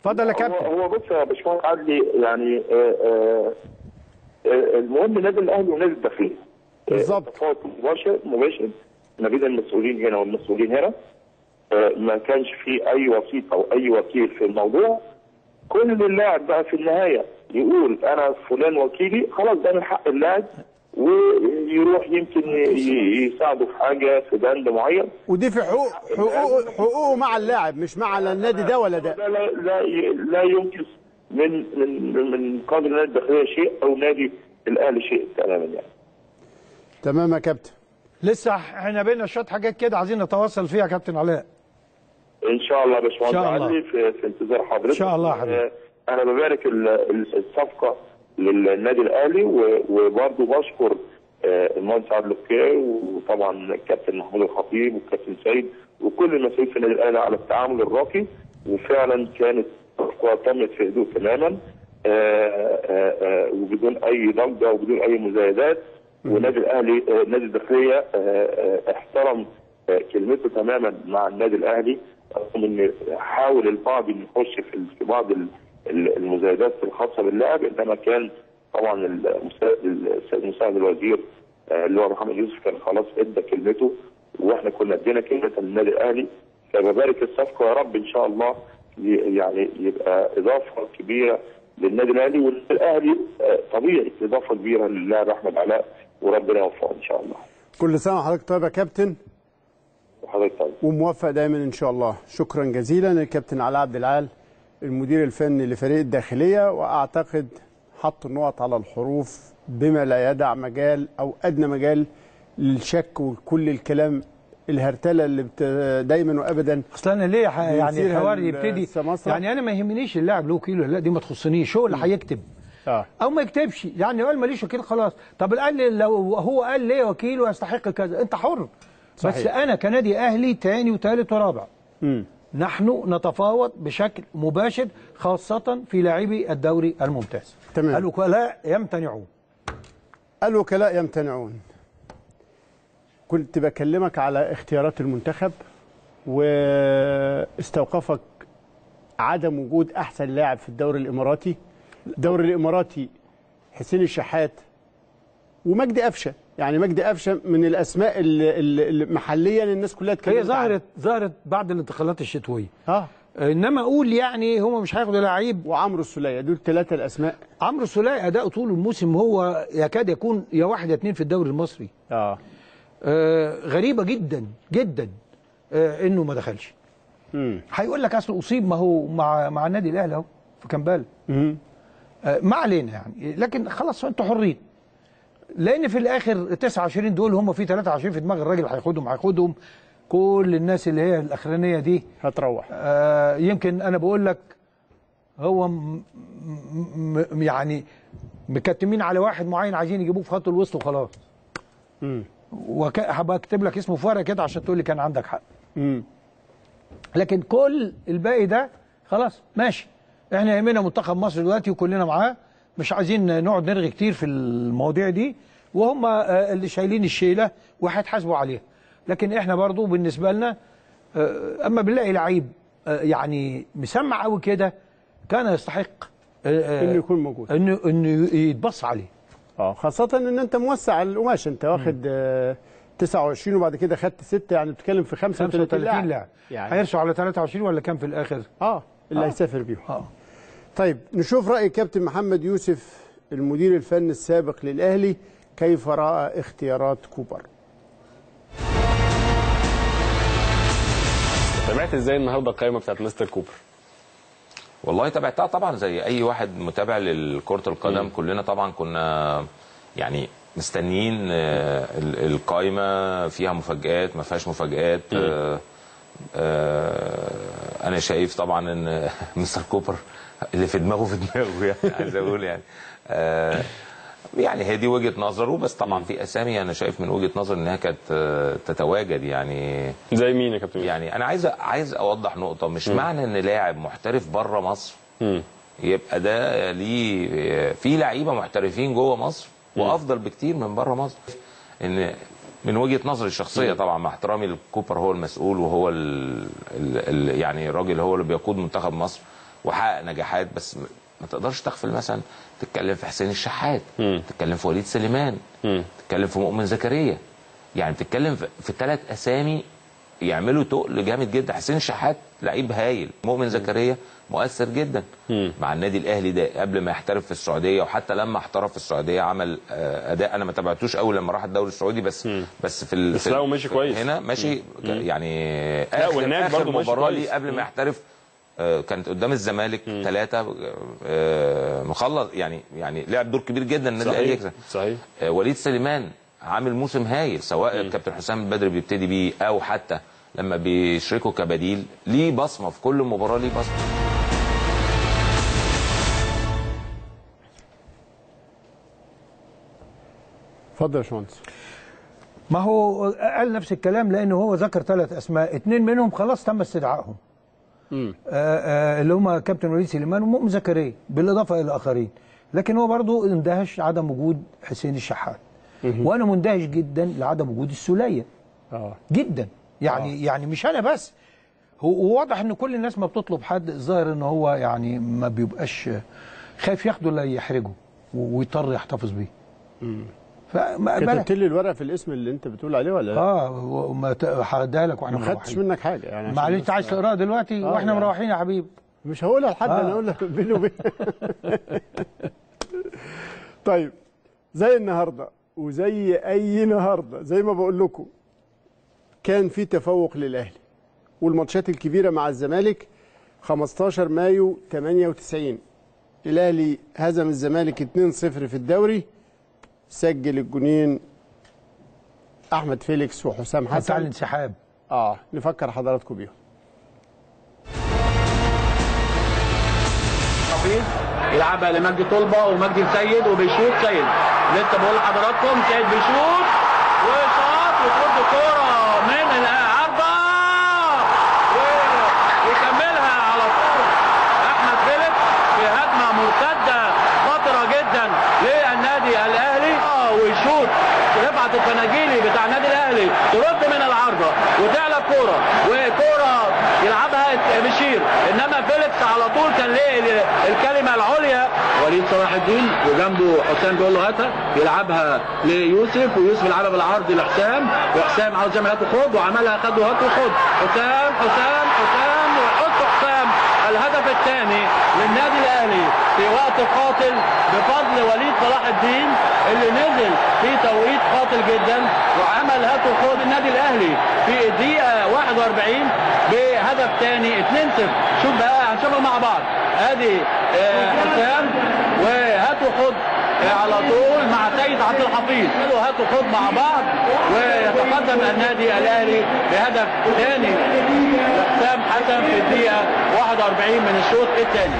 اتفضل يا كابتن. هو بص يا باشمهندس عدلي يعني آآ آآ المهم النادي الاهلي والنادي الداخليه بالظبط تفاوض مباشر مباشر ما بين المسؤولين هنا والمسؤولين هنا، ما كانش في اي وسيط او اي وكيل في الموضوع. كل اللاعب بقى في النهايه يقول انا فلان وكيلي، خلاص ده من حق اللاعب ويروح يمكن يساعده في حاجه في بند معين، ودي في حقوق حقوقه حقوقه مع اللاعب مش مع النادي ده ولا ده. لا لا لا ينقص من من من قانون النادي الداخليه شيء او نادي الاهلي شيء تماما يعني. تمام يا كابتن. لسه احنا بينا شويه حاجات كده عايزين نتواصل فيها يا كابتن علاء. ان شاء الله يا باشمهندس علي في, في انتظار حضرتك. ان شاء الله يا حبيبي. انا ببارك الصفقه للنادي الاهلي، وبرضه بشكر المهندس عدلي القيعي وطبعا الكابتن محمود الخطيب والكابتن سيد وكل المسؤولين في النادي الاهلي على التعامل الراقي، وفعلا كانت الصفقه تمت في هدوء تماما وبدون اي ضجه وبدون اي مزايدات، والنادي الاهلي نادي الداخلية احترم كلمته تماما مع النادي الاهلي، رغم ان حاول البعض ان يخش في بعض المزايدات الخاصه باللاعب، انما كان طبعا المساعد الوزير اللي هو محمد يوسف كان خلاص ادى كلمته، واحنا كنا ادينا كلمه للنادي الاهلي. فببارك الصفقه يا رب ان شاء الله، يعني يبقى اضافه كبيره للنادي الاهلي، والنادي الاهلي طبيعي اضافه كبيره للاعب احمد علاء، وربنا يوفقه ان شاء الله. كل سنه وحضرتك طيب يا كابتن. وحضرتك طيب. وموفق دايما ان شاء الله. شكرا جزيلا الكابتن علاء عبد العال المدير الفني لفريق الداخليه، واعتقد حط النقط على الحروف بما لا يدع مجال او ادنى مجال للشك وكل الكلام الهرتله اللي بت... دايما وابدا. اصل انا ليه ح... يعني الحوار يبتدي يعني انا ما يهمنيش اللاعب له كيلو، لا دي ما تخصنيش، هو اللي هيكتب آه. او ما يكتبش، يعني قال ماليش وكيل خلاص. طب قال لو هو قال ليه وكيل ويستحق كذا، انت حر صحيح. بس انا كنادي اهلي ثاني وثالث ورابع م. نحن نتفاوض بشكل مباشر، خاصه في لاعبي الدوري الممتاز. تمام. الوكلاء يمتنعون. الوكلاء يمتنعون. كنت بكلمك على اختيارات المنتخب واستوقفك عدم وجود احسن لاعب في الدوري الاماراتي. الدوري الاماراتي حسين الشحات ومجدي قفشه، يعني مجدي قفشه من الاسماء اللي, اللي محليا الناس كلها اتكلمت. هي ظهرت ظهرت بعد الانتقالات الشتويه اه انما اقول يعني هم مش هياخدوا لعيب. وعمرو السليه، دول ثلاثه الاسماء. عمرو السليه اداؤه طول الموسم هو يكاد يكون يا واحد يا اثنين في الدوري المصري اه آه غريبه جدا جدا آه انه ما دخلش. امم هيقول لك اصل اصيب، ما هو مع مع النادي الاهلي اهو في كمبالا. امم آه ما علينا يعني، لكن خلاص انتوا حرين، لان في الاخر تسعة وعشرين دول هم في ثلاثة وعشرين في دماغ الراجل هياخدهم هياخدهم كل الناس اللي هي الاخرانيه دي هتروح. آه يمكن انا بقول لك هو م م يعني مكتمين على واحد معين عايزين يجيبوه في خط الوسط وخلاص. امم وهبقى اكتب لك اسمه في ورقه كده عشان تقول لي كان عندك حق. امم لكن كل الباقي ده خلاص ماشي، احنا يهمنا منتخب مصر دلوقتي وكلنا معاه، مش عايزين نقعد نرغي كتير في المواضيع دي، وهم اللي شايلين الشيله وهيتحاسبوا عليها. لكن احنا برضو بالنسبه لنا اما بنلاقي لعيب يعني مسمع قوي كده كان يستحق انه يكون موجود، انه انه يتبص عليه. اه خاصة ان انت موسع القماش، انت واخد آه تسعة وعشرين وبعد كده خدت ستة، يعني بتتكلم في خمسة وثلاثين لاعب يعني هيرسوا على ثلاثة وعشرين ولا كام في الاخر؟ اه اللي آه. هيسافر بيهم. اه طيب نشوف رأي كابتن محمد يوسف المدير الفني السابق للاهلي كيف رأى اختيارات كوبر. سمعت ازاي النهارده القايمة بتاعت مستر كوبر؟ والله تابعتها طبعا زي اي واحد متابع لكرة القدم، كلنا طبعا كنا يعني مستنيين القايمة فيها مفاجآت ما فيهاش مفاجآت. انا شايف طبعا ان مستر كوبر اللي في دماغه في دماغه، يعني عايز اقول يعني يعني هي دي وجهه نظره، بس طبعا في اسامي انا شايف من وجهه نظر انها كانت تتواجد. يعني زي مين يا كابتن؟ يعني انا عايز عايز اوضح نقطه، مش م. معنى ان لاعب محترف بره مصر م. يبقى ده ليه. في لعيبه محترفين جوه مصر م. وافضل بكتير من بره مصر، ان من وجهه نظري الشخصيه م. طبعا مع احترامي لكوبر، هو المسؤول وهو ال ال يعني الراجل هو اللي بيقود منتخب مصر وحقق نجاحات، بس ما تقدرش تغفل مثلا تتكلم في حسين الشحات، مم. تتكلم في وليد سليمان، مم. تتكلم في مؤمن زكريا، يعني بتتكلم في ثلاث اسامي يعملوا تقل جامد جدا. حسين الشحات لعيب هايل، مؤمن زكريا مؤثر جدا مم. مع النادي الاهلي ده قبل ما يحترف في السعوديه، وحتى لما احترف في السعوديه عمل اداء انا ما تابعتوش اول لما راح الدوري السعودي، بس مم. بس في ال... بس لا هو ماشي كويس هنا ماشي مم. يعني لا وهناك برضه ماشي كويس. قبل ما يحترف كانت قدام الزمالك ثلاثة مخلص، يعني يعني لعب دور كبير جدا النادي الاهلي يكسب. صحيح. وليد سليمان عامل موسم هايل، سواء الكابتن حسام البدري بيبتدي بيه او حتى لما بيشركه كبديل، ليه بصمه في كل مباراه، ليه بصمه. اتفضل يا باشمهندس. ما هو قال نفس الكلام، لانه هو ذكر ثلاث اسماء، اثنين منهم خلاص تم استدعائهم. آآ آآ اللي هم كابتن وليد سليمان ومؤمن زكريا بالاضافه الى اخرين، لكن هو برضه اندهش عدم وجود حسين الشحات. وانا مندهش جدا لعدم وجود السوليه اه جدا يعني أوه. يعني مش انا بس، هو واضح ان كل الناس ما بتطلب حد، الظاهر ان هو يعني ما بيبقاش خايف ياخده الا يحرجه ويضطر يحتفظ بيه. كتبت لي الورقه في الاسم اللي انت بتقول عليه ولا اه ما هردها لك واحنا مروحين، ما خدتش منك حاجه يعني، معلش انت عايز تقراها دلوقتي آه واحنا يعني. مروحين يا حبيبي مش هقولها لحد آه. انا هقول لك بيني وبينك. طيب زي النهارده وزي اي نهارده زي ما بقول لكم كان في تفوق للاهلي، والماتشات الكبيره مع الزمالك خمستاشر مايو تمانية وتسعين الاهلي هزم الزمالك اتنين صفر في الدوري، سجل الجونين احمد فيليكس وحسام حسن بتاع الانسحاب اه نفكر حضراتكم بيهم. حفيظ يلعبها لمجدي طلبه ومجدي سيد وبيشوط سيد، لسه بقول لحضراتكم سيد بيشوط وشاط وترد كوره من العارضه ويكملها على طول احمد فيليكس في هجمه مرتده خطره جدا للنادي الاهلي اه ويشوط رفعت الفناجيلي بتاع النادي الاهلي ترد من العارضه وتعلى الكوره وكوره يلعبها بشير، انما فيليكس على طول كان ليه الكلمه العليا. وليد صلاح الدين وجنبه حسام بيقول له هاتها، يلعبها ليوسف ويوسف يلعبها بالعرض لحسام، وحسام عاوز يعمل هات وخد وعملها خد وهات وخد، حسام حسام حسام ويحط حسام الهدف الثاني للنادي الاهلي في وقت قاتل بفضل وليد صلاح الدين اللي نزل في توقيت قاتل جدا وعمل هات وخد النادي الاهلي في الدقيقه واحد واربعين بهدف ثاني اتنين صفر. شوف بقى هنشوفها مع بعض، ادي حسام وهات وخد على طول مع سيد عبد الحفيظ وهات وخد مع بعض ويتقدم النادي الاهلي بهدف ثاني لحسام حسن في الدقيقه واحد واربعين من الشوط الثاني.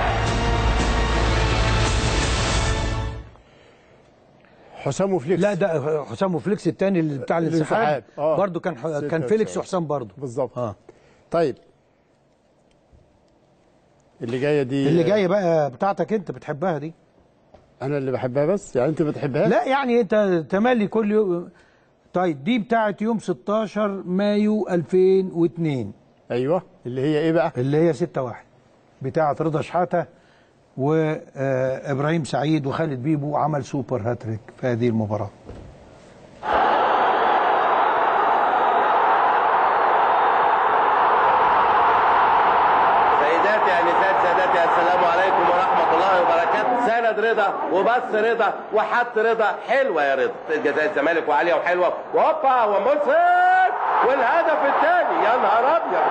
حسام وفليكس لا ده حسام وفليكس الثاني اللي بتاع الانسحاب آه. برضه كان كان فيليكس وحسام برضه بالظبط آه. طيب اللي جايه دي اللي جايه بقى بتاعتك انت بتحبها دي. انا اللي بحبها بس يعني انت بتحبها؟ لا يعني انت تملي كل يوم. طيب دي بتاعت يوم ستاشر مايو الفين واتنين ايوه اللي هي ايه بقى؟ اللي هي ستة واحد بتاعت رضا شحاته وابراهيم سعيد وخالد بيبو عمل سوبر هاتريك في هذه المباراه. رضا وبس رضا وحط رضا حلوه يا رضا جزاء الزمالك وعاليه وحلوه وهوبا ومصر والهدف الثاني. يا نهار ابيض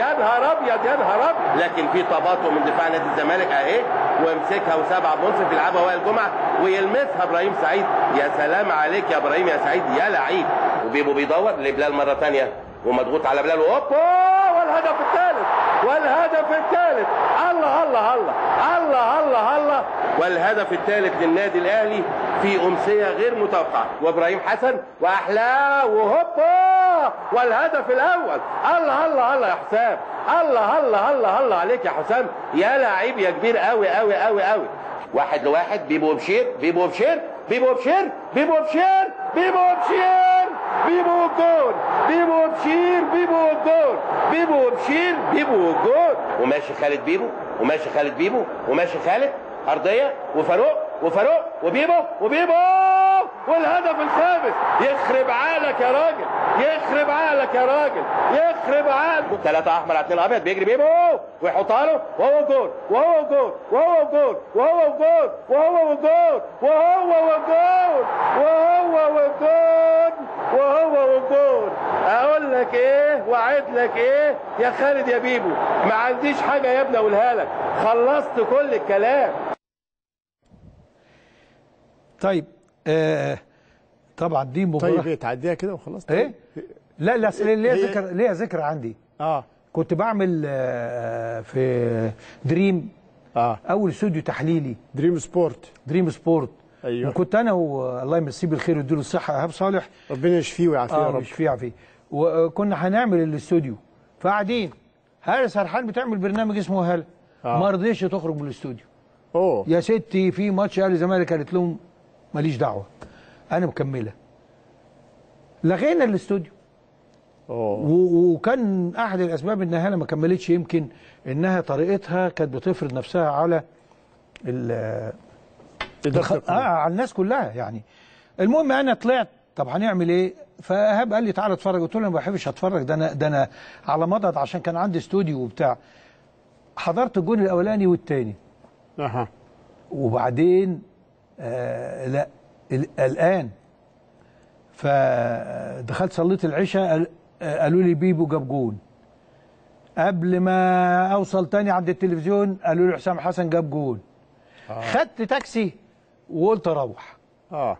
يا نهار ابيض يا نهار ابيض، لكن في تباطؤ من دفاع نادي الزمالك اهي ويمسكها وسبع منصف بيلعبها وائل جمعه ويلمسها ابراهيم سعيد. يا سلام عليك يا ابراهيم يا سعيد يا لعيب، وبيبو بيدور لبلال مره ثانيه ومضغوط على بلال وهوبا والهدف الثالث والهدف الثالث الله الله الله الله الله الله والهدف الثالث للنادي الاهلي في امسيه غير متوقعه. وابراهيم حسن واحلاه وهوبا والهدف الاول الله الله الله يا حسام الله الله الله الله عليك يا حسام يا لعيب يا كبير قوي قوي قوي قوي. واحد لواحد بيبو بشير بيبو بشير بيبو بشير بيبو بشير بيبو بشير بيبو الجول بيبو بشير بيبو الجول بيبو بشير بيبو الجول وماشي خالد بيبو وماشي خالد بيبو وماشي خالد ارضيه وفاروق وفاروق وبيبو وبيبو والهدف الخامس. يخرب عقلك يا راجل يخرب عقلك يا راجل يخرب عقلك. ثلاثة احمر على اثنين ابيض بيجري بيبو ويحطها له وهو جول وهو جول وهو جول وهو جول وهو جول وهو جول وهو جول وهو جول. اقول لك ايه واعد لك ايه يا خالد يا بيبو، ما عنديش حاجه يا ابني اقولها لك، خلصت كل الكلام. طيب آه طبعا دي مباراه طيب تعديها كده وخلاص ايه؟ لا لا اصل ليها ذكر ليها ذكر عندي اه كنت بعمل آه في دريم اه اول استوديو تحليلي دريم سبورت دريم سبورت ايوه وكنت انا والله يمسيه بالخير ويديله الصحه ايهاب صالح ربنا يشفيه ويعافيه يا رب يشفيه ويعافيه وكنا هنعمل الاستوديو فقاعدين هاله سرحان بتعمل برنامج اسمه هاله آه. ما رضيتش تخرج من الاستوديو اوه يا ستي في ماتش اهلي زمالك قالت لهم ماليش دعوه انا مكمله لغينا الاستوديو. وكان احد الاسباب انها انا ما كملتش، يمكن انها طريقتها كانت بتفرض نفسها على ال الخ... آه على الناس كلها يعني. المهم انا طلعت، طب هنعمل ايه؟ فايهاب قال لي تعالى اتفرج، قلت له انا ما بحبش اتفرج، ده انا ده انا على مضض عشان كان عندي استوديو وبتاع. حضرت الجون الاولاني والثاني. اها. وبعدين آه لا الان فدخلت صليت العشاء، قالوا لي بيبو جاب جون. قبل ما اوصل تاني عند التلفزيون قالوا لي حسام حسن جاب جون. آه. خدت تاكسي وقلت اروح. اه.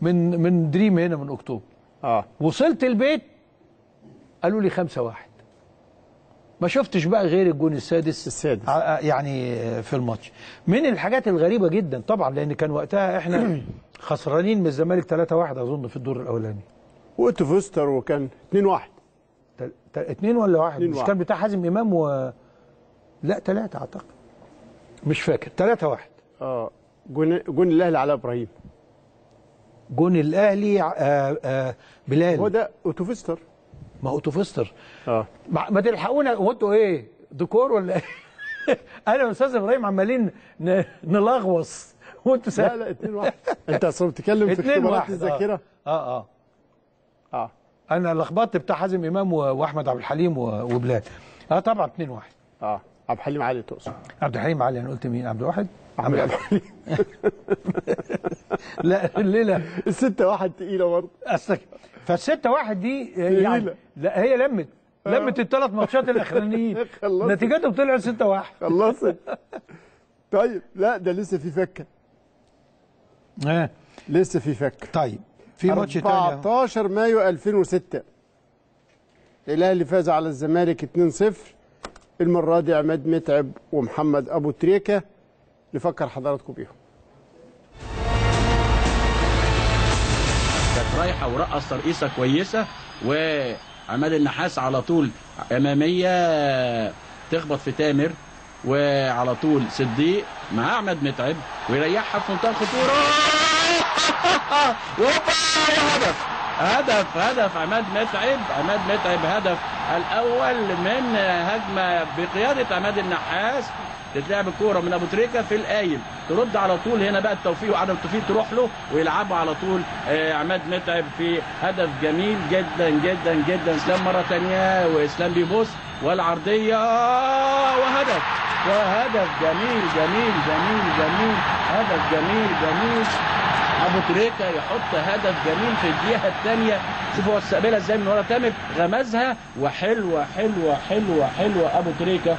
من من دريم هنا من اكتوبر. اه. وصلت البيت قالوا لي خمسة واحد. ما شفتش بقى غير الجون السادس السادس يعني في الماتش. من الحاجات الغريبة جدا طبعا، لأن كان وقتها احنا خسرانين من الزمالك ثلاثة واحد أظن في الدور الأولاني. وقت في وستر وكان اتنين واحد. اتنين ولا واحد؟ مش كان بتاع حازم إمام و لا ثلاثة أعتقد. مش فاكر، ثلاثة واحد. اه جون جون الأهلي على إبراهيم. جون الأهلي آه آه بلال. هو ده أوتو فيستر. ما هو أوتو فيستر. اه ما تلحقونا، هو أنتوا إيه؟ ديكور ولا إيه؟ أنا والأستاذ إبراهيم عمالين نلغوص وأنتوا ساعة. لا لا اتنين واحد. أنت أصلا بتتكلم في اختبارات الذاكرة. اه اه اه أنا لخبطت بتاع حازم إمام وأحمد عبد الحليم وبلال. اه طبعا اتنين واحد. اه عبد الحليم علي تقصد. عبد الحليم علي، انا قلت مين؟ عبد الواحد؟ عبد الحليم. لا الليله الستة واحد تقيله برضه. فالستة واحد دي يعني لا هي لمت لمت الثلاث ماتشات الاخرانيين نتيجتهم طلعت ستة واحد. خلصت. طيب لا ده لسه في فكه. اه لسه في فكه. طيب في ماتش تاني أربعتاشر مايو ألفين وستة الاهلي فاز على الزمالك اتنين صفر. المرة دي عماد متعب ومحمد أبو تريكا، نفكر حضراتكم بيهم. كانت رايحة ورقص ترقيصة كويسة، وعماد النحاس على طول أمامية تخبط في تامر، وعلى طول صديق مع أحمد متعب ويريحها في منطقة الخطورة. هدف هدف هدف عماد متعب، عماد متعب هدف الأول من هجمة بقيادة عماد النحاس. تتلعب الكورة من أبو تريكة في القايم، ترد على طول هنا بقى التوفيق وعدم التوفيق تروح له ويلعبوا على طول عماد متعب في هدف جميل جدا جدا جدا. إسلام مرة ثانية وإسلام بيبص والعرضية وهدف، وهدف جميل جميل جميل جميل، هدف جميل جميل. أبو تريكة يحط هدف جميل في الدقيقة الثانية. شوفوا هو استقبلها ازاي من ورا تامر، غمزها وحلوة حلوة حلوة حلوة أبو تريكة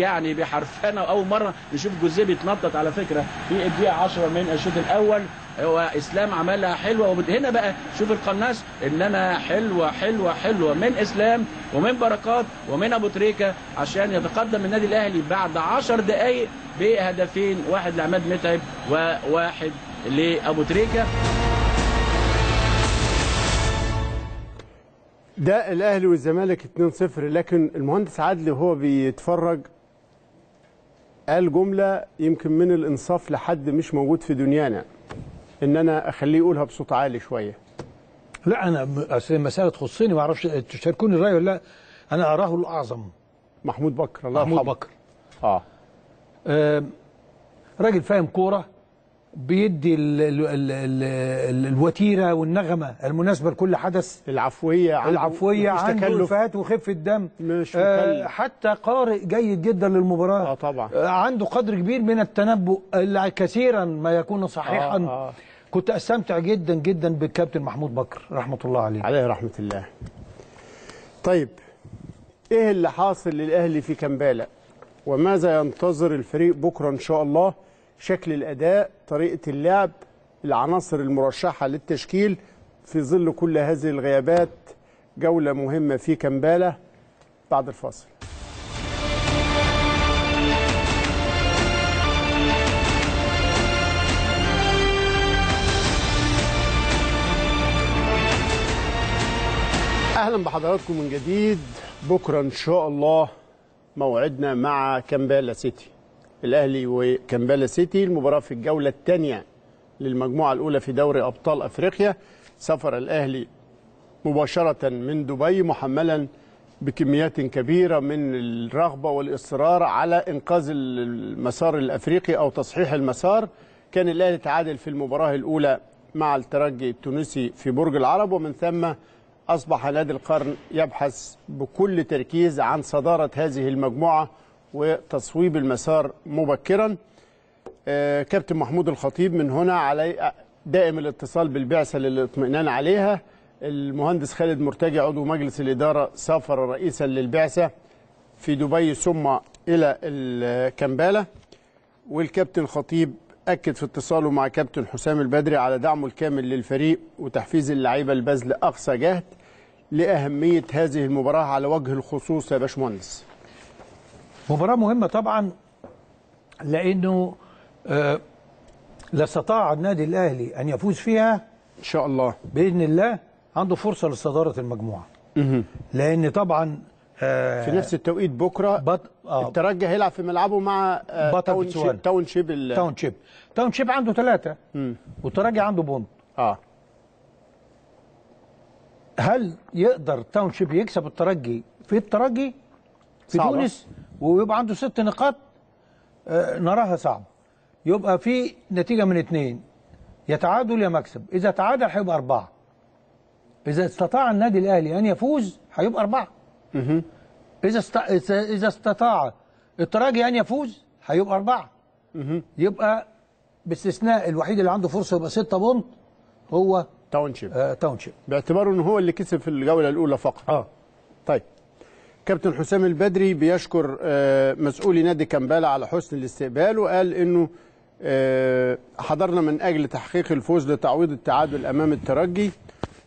يعني بحرفنة. وأول مرة نشوف جوزيه بيتنطط على فكرة في الدقيقة عشرة من الشوط الأول. وإسلام عملها حلوة، وهنا بقى شوف القناص إنما حلوة حلوة حلوة من إسلام ومن بركات ومن أبو تريكة عشان يتقدم النادي الأهلي بعد عشر دقايق بهدفين، واحد لعماد متعب وواحد لأبو تريكة. ده الأهلي والزمالك اتنين صفر. لكن المهندس عدلي وهو بيتفرج قال جملة يمكن من الإنصاف لحد مش موجود في دنيانا، إن أنا أخليه يقولها بصوت عالي شوية. لا أنا أصل المسألة تخصني، ما أعرفش تشاركوني الرأي ولا لا. أنا أراه الأعظم محمود بكر، الله يرحمه. محمود بكر آه, آه راجل فاهم كورة، بيدي ال ال ال ال ال الوتيره والنغمه المناسبه لكل حدث، العفويه عنده، العفويه عنده الفات وخفه الدم، مش آه حتى قارئ جيد جدا للمباراه. اه طبعا آه عنده قدر كبير من التنبؤ اللي كثيرا ما يكون صحيحا. آه آه كنت استمتع جدا جدا بالكابتن محمود بكر رحمه الله عليه. عليه رحمه الله. طيب ايه اللي حاصل للاهلي في كمبالا؟ وماذا ينتظر الفريق بكره ان شاء الله؟ شكل الأداء، طريقة اللعب، العناصر المرشحة للتشكيل في ظل كل هذه الغيابات. جولة مهمة في كمبالا بعد الفاصل. أهلا بحضراتكم من جديد. بكرة إن شاء الله موعدنا مع كمبالا سيتي، الأهلي وكمبالا سيتي، المباراة في الجولة الثانية للمجموعة الأولى في دوري أبطال أفريقيا. سافر الأهلي مباشرة من دبي محملا بكميات كبيرة من الرغبة والإصرار على إنقاذ المسار الأفريقي أو تصحيح المسار. كان الأهلي تعادل في المباراة الأولى مع الترجي التونسي في برج العرب، ومن ثم أصبح نادي القرن يبحث بكل تركيز عن صدارة هذه المجموعة وتصويب المسار مبكرا. كابتن محمود الخطيب من هنا علي دائم الاتصال بالبعثة للاطمئنان عليها. المهندس خالد مرتجى عضو مجلس الإدارة سافر رئيسا للبعثة في دبي ثم إلى الكمبالا، والكابتن خطيب أكد في اتصاله مع كابتن حسام البدري على دعمه الكامل للفريق وتحفيز اللعيبة البذل أقصى جهد لأهمية هذه المباراة على وجه الخصوص. يا باشمهندس، مباراة مهمة طبعا، لأنه آه لا استطاع النادي الأهلي أن يفوز فيها إن شاء الله بإذن الله عنده فرصة لصدارة المجموعة. لأن طبعا آه في نفس التوقيت بكرة بط... آه الترجي هيلعب في ملعبه مع آه تاون شيب. تاون شيب ال... تاون شيب تاون شيب عنده ثلاثة والترجي عنده بوند. اه هل يقدر تاون شيب يكسب الترجي في الترجي في صعبة. تونس ويبقى عنده ست نقاط؟ آه نراها صعبة. يبقى في نتيجة من اثنين، يا تعادل يا مكسب. إذا تعادل هيبقى أربعة. إذا استطاع النادي الأهلي أن يفوز هيبقى أربعة. إذا است... إذا استطاع الترجي أن يفوز هيبقى أربعة. يبقى باستثناء الوحيد اللي عنده فرصة يبقى ستة بونت هو تاون شيب. آه تاون شيب باعتباره إن هو اللي كسب في الجولة الأولى فقط. أه طيب، كابتن حسام البدري بيشكر آه مسؤولي نادي كمبالا على حسن الاستقبال، وقال إنه حضرنا من أجل تحقيق الفوز لتعويض التعادل أمام الترجي،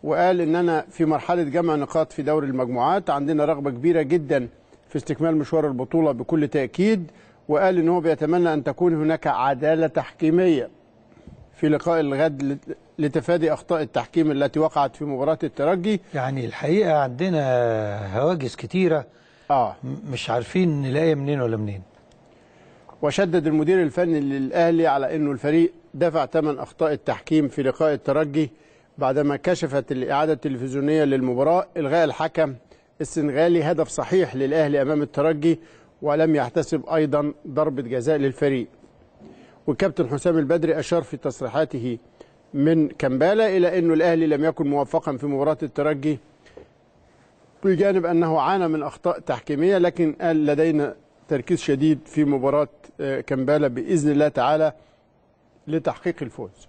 وقال إننا في مرحلة جمع نقاط في دوري المجموعات، عندنا رغبة كبيرة جدا في استكمال مشوار البطولة بكل تأكيد، وقال إنه بيتمنى أن تكون هناك عدالة تحكيمية في لقاء الغد لتفادي أخطاء التحكيم التي وقعت في مباراة الترجي. يعني الحقيقة عندنا هواجس كتيرة آه. مش عارفين نلاقي منين ولا منين. وشدد المدير الفني للأهلي على أنه الفريق دفع ثمن أخطاء التحكيم في لقاء الترجي بعدما كشفت الإعادة التلفزيونية للمباراة إلغاء الحكم السنغالي هدف صحيح للأهلي أمام الترجي، ولم يحتسب أيضا ضربة جزاء للفريق. والكابتن حسام البدري أشار في تصريحاته من كمبالا إلى أنه الأهلي لم يكن موفقا في مباراة الترجي بجانب أنه عانى من أخطاء تحكيمية، لكن قال لدينا تركيز شديد في مباراة كمبالا بإذن الله تعالى لتحقيق الفوز.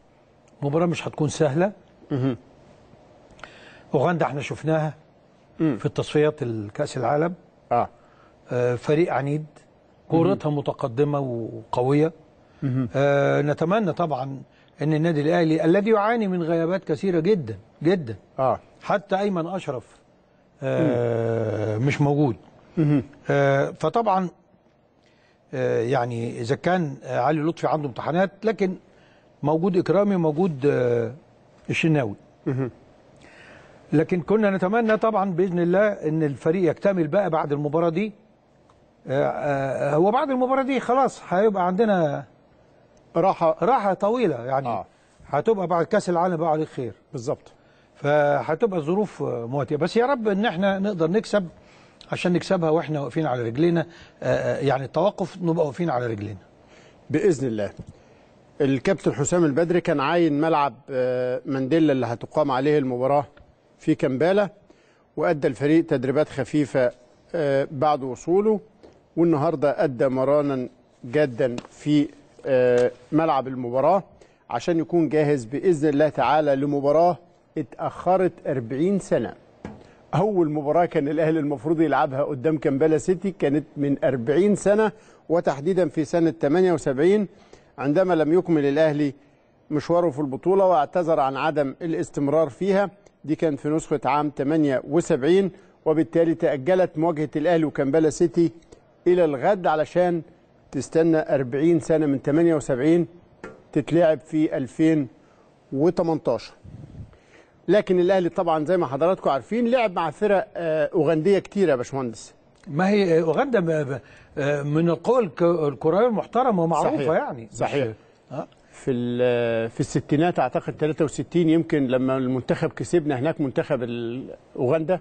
مباراة مش هتكون سهلة. مه. أوغندا احنا شفناها مه. في التصفيات الكأس العالم. آه. آه فريق عنيد، كورتها متقدمة وقوية. آه نتمنى طبعا أن النادي الأهلي الذي يعاني من غيابات كثيرة جدا جدا. آه. حتى أيمن أشرف آه مش موجود. مه. آه فطبعا يعني إذا كان علي لطفي عنده امتحانات، لكن موجود إكرامي موجود الشناوي، لكن كنا نتمنى طبعا بإذن الله أن الفريق يكتمل بقى بعد المباراة دي. هو بعد المباراة دي خلاص هيبقى عندنا راحة راحة طويلة، يعني آه. هتبقى بعد كأس العالم بقى عليه خير بالظبط، فهتبقى الظروف مواتية. بس يا رب إن احنا نقدر نكسب عشان نكسبها واحنا واقفين على رجلينا، يعني التوقف نبقى واقفين على رجلينا باذن الله. الكابتن حسام البدري كان عاين ملعب مانديلا اللي هتقام عليه المباراه في كمبالا، وادى الفريق تدريبات خفيفه بعد وصوله، والنهارده ادى مرانا جادا في ملعب المباراه عشان يكون جاهز باذن الله تعالى لمباراه اتاخرت أربعين سنه. أول مباراة كان الأهلي المفروض يلعبها قدام كمبالا سيتي كانت من أربعين سنة، وتحديدا في سنة ثمانية وسبعين عندما لم يكمل الأهلي مشواره في البطولة واعتذر عن عدم الاستمرار فيها. دي كانت في نسخة عام ثمانية وسبعين، وبالتالي تأجلت مواجهة الأهلي وكمبالا سيتي إلى الغد علشان تستنى أربعين سنة من ثمانية وسبعين تتلعب في ألفين وثمانية عشر. لكن الأهلي طبعا زي ما حضراتكم عارفين لعب مع فرق أوغندية كتيرة يا باشمهندس. ما هي أوغندا من القوى الكروية المحترمة ومعروفة. صحيح. يعني صحيح. أه؟ في في الستينات اعتقد ثلاثة وستين يمكن، لما المنتخب كسبنا هناك منتخب اوغندا،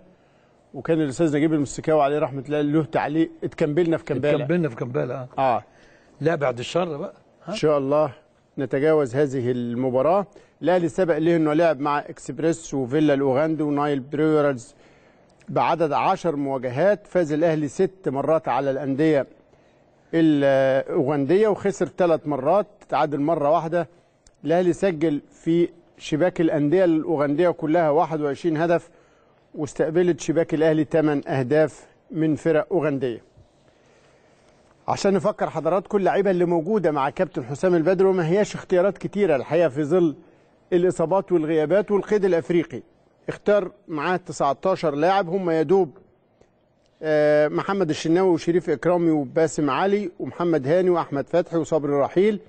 وكان الاستاذ نجيب المستكاوي عليه رحمه الله له تعليق، اتكمبلنا في كمبالا اتكمبلنا في كمبالا اه لا بعد الشر بقى ان شاء الله نتجاوز هذه المباراه. الاهلي سبق له انه لعب مع اكسبريس وفيلا الاوغندي ونايل بريورز بعدد عشر مواجهات، فاز الاهلي ست مرات على الانديه الاوغنديه وخسر ثلاث مرات، تعادل مره واحده. الاهلي سجل في شباك الانديه الاوغنديه كلها واحد وعشرين هدف، واستقبلت شباك الاهلي ثمانية اهداف من فرق اوغنديه. عشان نفكر حضراتكم اللعيبه اللي موجوده مع كابتن حسام البدري، وما هياش اختيارات كتيره الحقيقه في ظل الاصابات والغيابات والقيد الافريقي، اختار معاه تسعتاشر لاعب هم يدوب محمد الشناوي وشريف اكرامي وباسم علي ومحمد هاني واحمد فتحي وصبري رحيل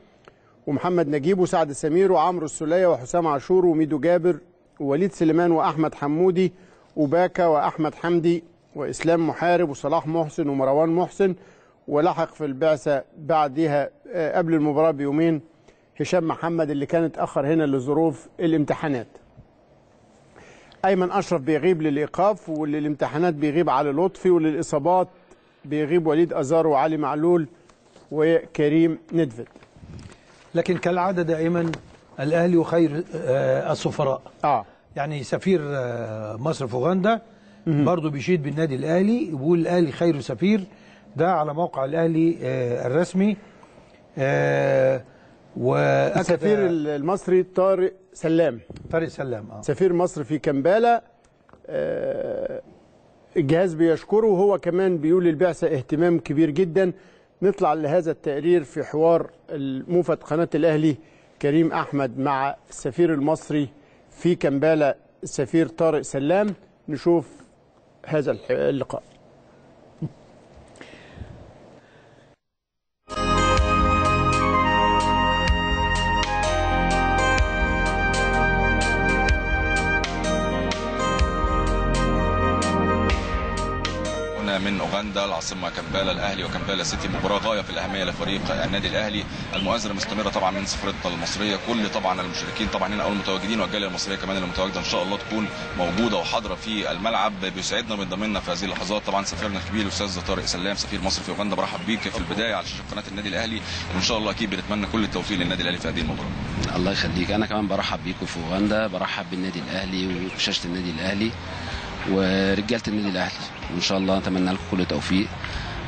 ومحمد نجيب وسعد سمير وعمرو السليه وحسام عاشور وميدو جابر ووليد سليمان واحمد حمودي وباكا واحمد حمدي واسلام محارب وصلاح محسن ومروان محسن. ولحق في البعثه بعدها قبل المباراه بيومين هشام محمد اللي كان اتاخر هنا لظروف الامتحانات. ايمن اشرف بيغيب للايقاف، وللامتحانات بيغيب علي لطفي، وللاصابات بيغيب وليد ازار وعلي معلول وكريم ندفت. لكن كالعاده دائما الاهلي وخير السفراء. اه يعني سفير مصر في اوغندا برضه بيشيد بالنادي الاهلي وبيقول الاهلي خير سفير، ده على موقع الاهلي الرسمي. والسفير المصري طارق سلام طارق سلام اه سفير مصر في كمبالا، آه الجهاز بيشكره، وهو كمان بيقول للبعثه اهتمام كبير جدا. نطلع لهذا التقرير في حوار موفد قناه الاهلي كريم احمد مع السفير المصري في كمبالا السفير طارق سلام، نشوف هذا اللقاء. من اوغندا العاصمه كمبالا، الاهلي وكمبالا سيتي مباراه غايه في الاهميه لفريق النادي الاهلي. المؤازره مستمره طبعا من سفرتنا المصريه، كل طبعا المشاركين طبعا هنا او المتواجدين والجاليه المصريه كمان اللي متواجده ان شاء الله تكون موجوده وحاضره في الملعب، بيسعدنا بينضمنا في هذه اللحظات طبعا سفيرنا الكبير الاستاذ طارق سلام سفير مصر في اوغندا. برحب بيك في البدايه على شاشه قناه النادي الاهلي، وان شاء الله اكيد بنتمنى كل التوفيق للنادي الاهلي في هذه المباراه. الله يخليك، انا كمان برحب بيكم في اوغندا، برحب بالنادي الاهلي وشاشه النادي الاهلي ورجاله النادي الاهلي، وان شاء الله نتمنى لكم كل توفيق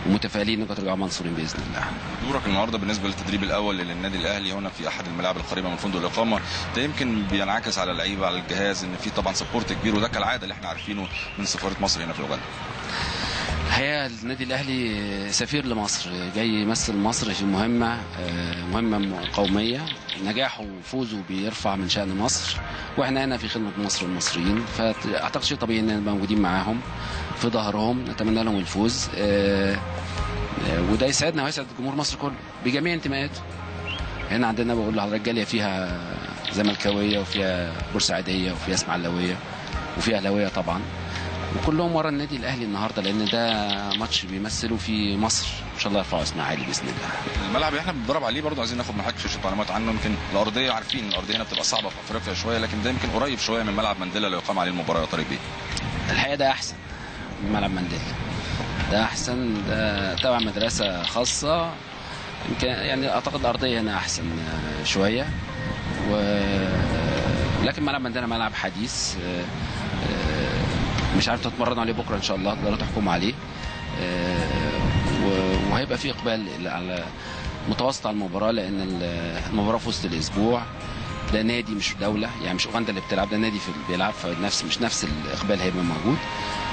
ومتفائلين انكم ترجعوا منصورين باذن الله. دورك النهارده بالنسبه للتدريب الاول للنادي الاهلي هنا في احد الملاعب القريبه من فندق الاقامه، ده يمكن بينعكس على اللعيبه على الجهاز ان في طبعا سبورت كبير، وده كالعاده اللي احنا عارفينه من سفاره مصر هنا في اوغندا. الحقيقه النادي الاهلي سفير لمصر، جاي يمثل مصر في مهمه مهمه قوميه، نجاحه وفوزه بيرفع من شان مصر، واحنا هنا في خدمه مصر والمصريين، فاعتقد شيء طبيعي ان نبقى موجودين معاهم في ظهرهم، نتمنى لهم الفوز، وده يسعدنا ويسعد جمهور مصر كله بجميع انتماءاته. هنا عندنا بقول لحضرتك جاليه فيها زملكاويه وفيها بورسعيديه وفيها اسماعيلاويه وفيها اهلاويه طبعا، وكلهم ورا النادي الاهلي النهارده لان ده ماتش بيمثله في مصر، ان شاء الله يرفعوا اسم عالي باذن الله. الملعب اللي احنا بنتدرب عليه برضه عايزين ناخد من حضرتك شويه معلومات عنه، يمكن الارضيه عارفين الارضيه هنا بتبقى صعبه في افريقيا شويه، لكن ده يمكن قريب شويه من ملعب مانديلا اللي يقام عليه المباراه يا طارق بيه. الحقيقه ده احسن من ملعب مانديلا، ده احسن، ده تبع مدرسه خاصه، يمكن يعني اعتقد الارضيه هنا احسن شويه، و لكن ملعب مانديلا ملعب حديث مش عارف تتمرنوا عليه بكره ان شاء الله تقدروا تحكموا عليه، وهيبقى في اقبال على متوسط على المباراه لان المباراه في وسط الاسبوع، ده نادي مش دوله، يعني مش اوغندا اللي بتلعب، ده نادي في بيلعب، فنفس مش نفس الاقبال هيبقى موجود،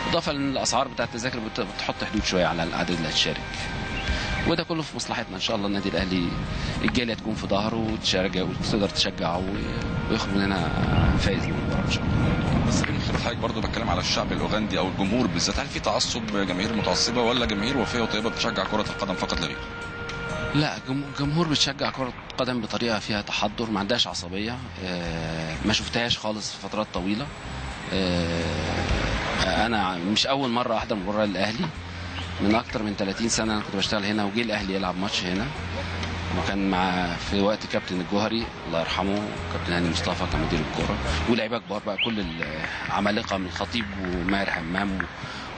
اضافه لان الاسعار بتاعت التذاكر بتحط حدود شويه على العدد اللي هتشارك، وده كله في مصلحتنا ان شاء الله. النادي الاهلي الجاليه تكون في ظهره وتشجع وتقدر تشجعه ويخرج مننا فايز من المباراه ان شاء الله. بس من خلال حضرتك برضه بتكلم على الشعب الاوغندي او الجمهور بالذات، هل في تعصب، جماهير متعصبه ولا جماهير وفيه وطيبه بتشجع كره القدم فقط لا غير؟ لا، جمهور بتشجع كره القدم بطريقه فيها تحضر، ما عندهاش عصبيه، ما شفتهاش خالص في فترات طويله. انا مش اول مره احضر مباراه للاهلي، من اكتر من ثلاثين سنه انا كنت بشتغل هنا وجي الاهلي يلعب ماتش هنا، وكان مع في وقت كابتن الجوهري الله يرحمه، كابتن هاني مصطفى كان مدير الكوره، ولاعيبه كبار بقى كل العمالقه من الخطيب وماهر حمام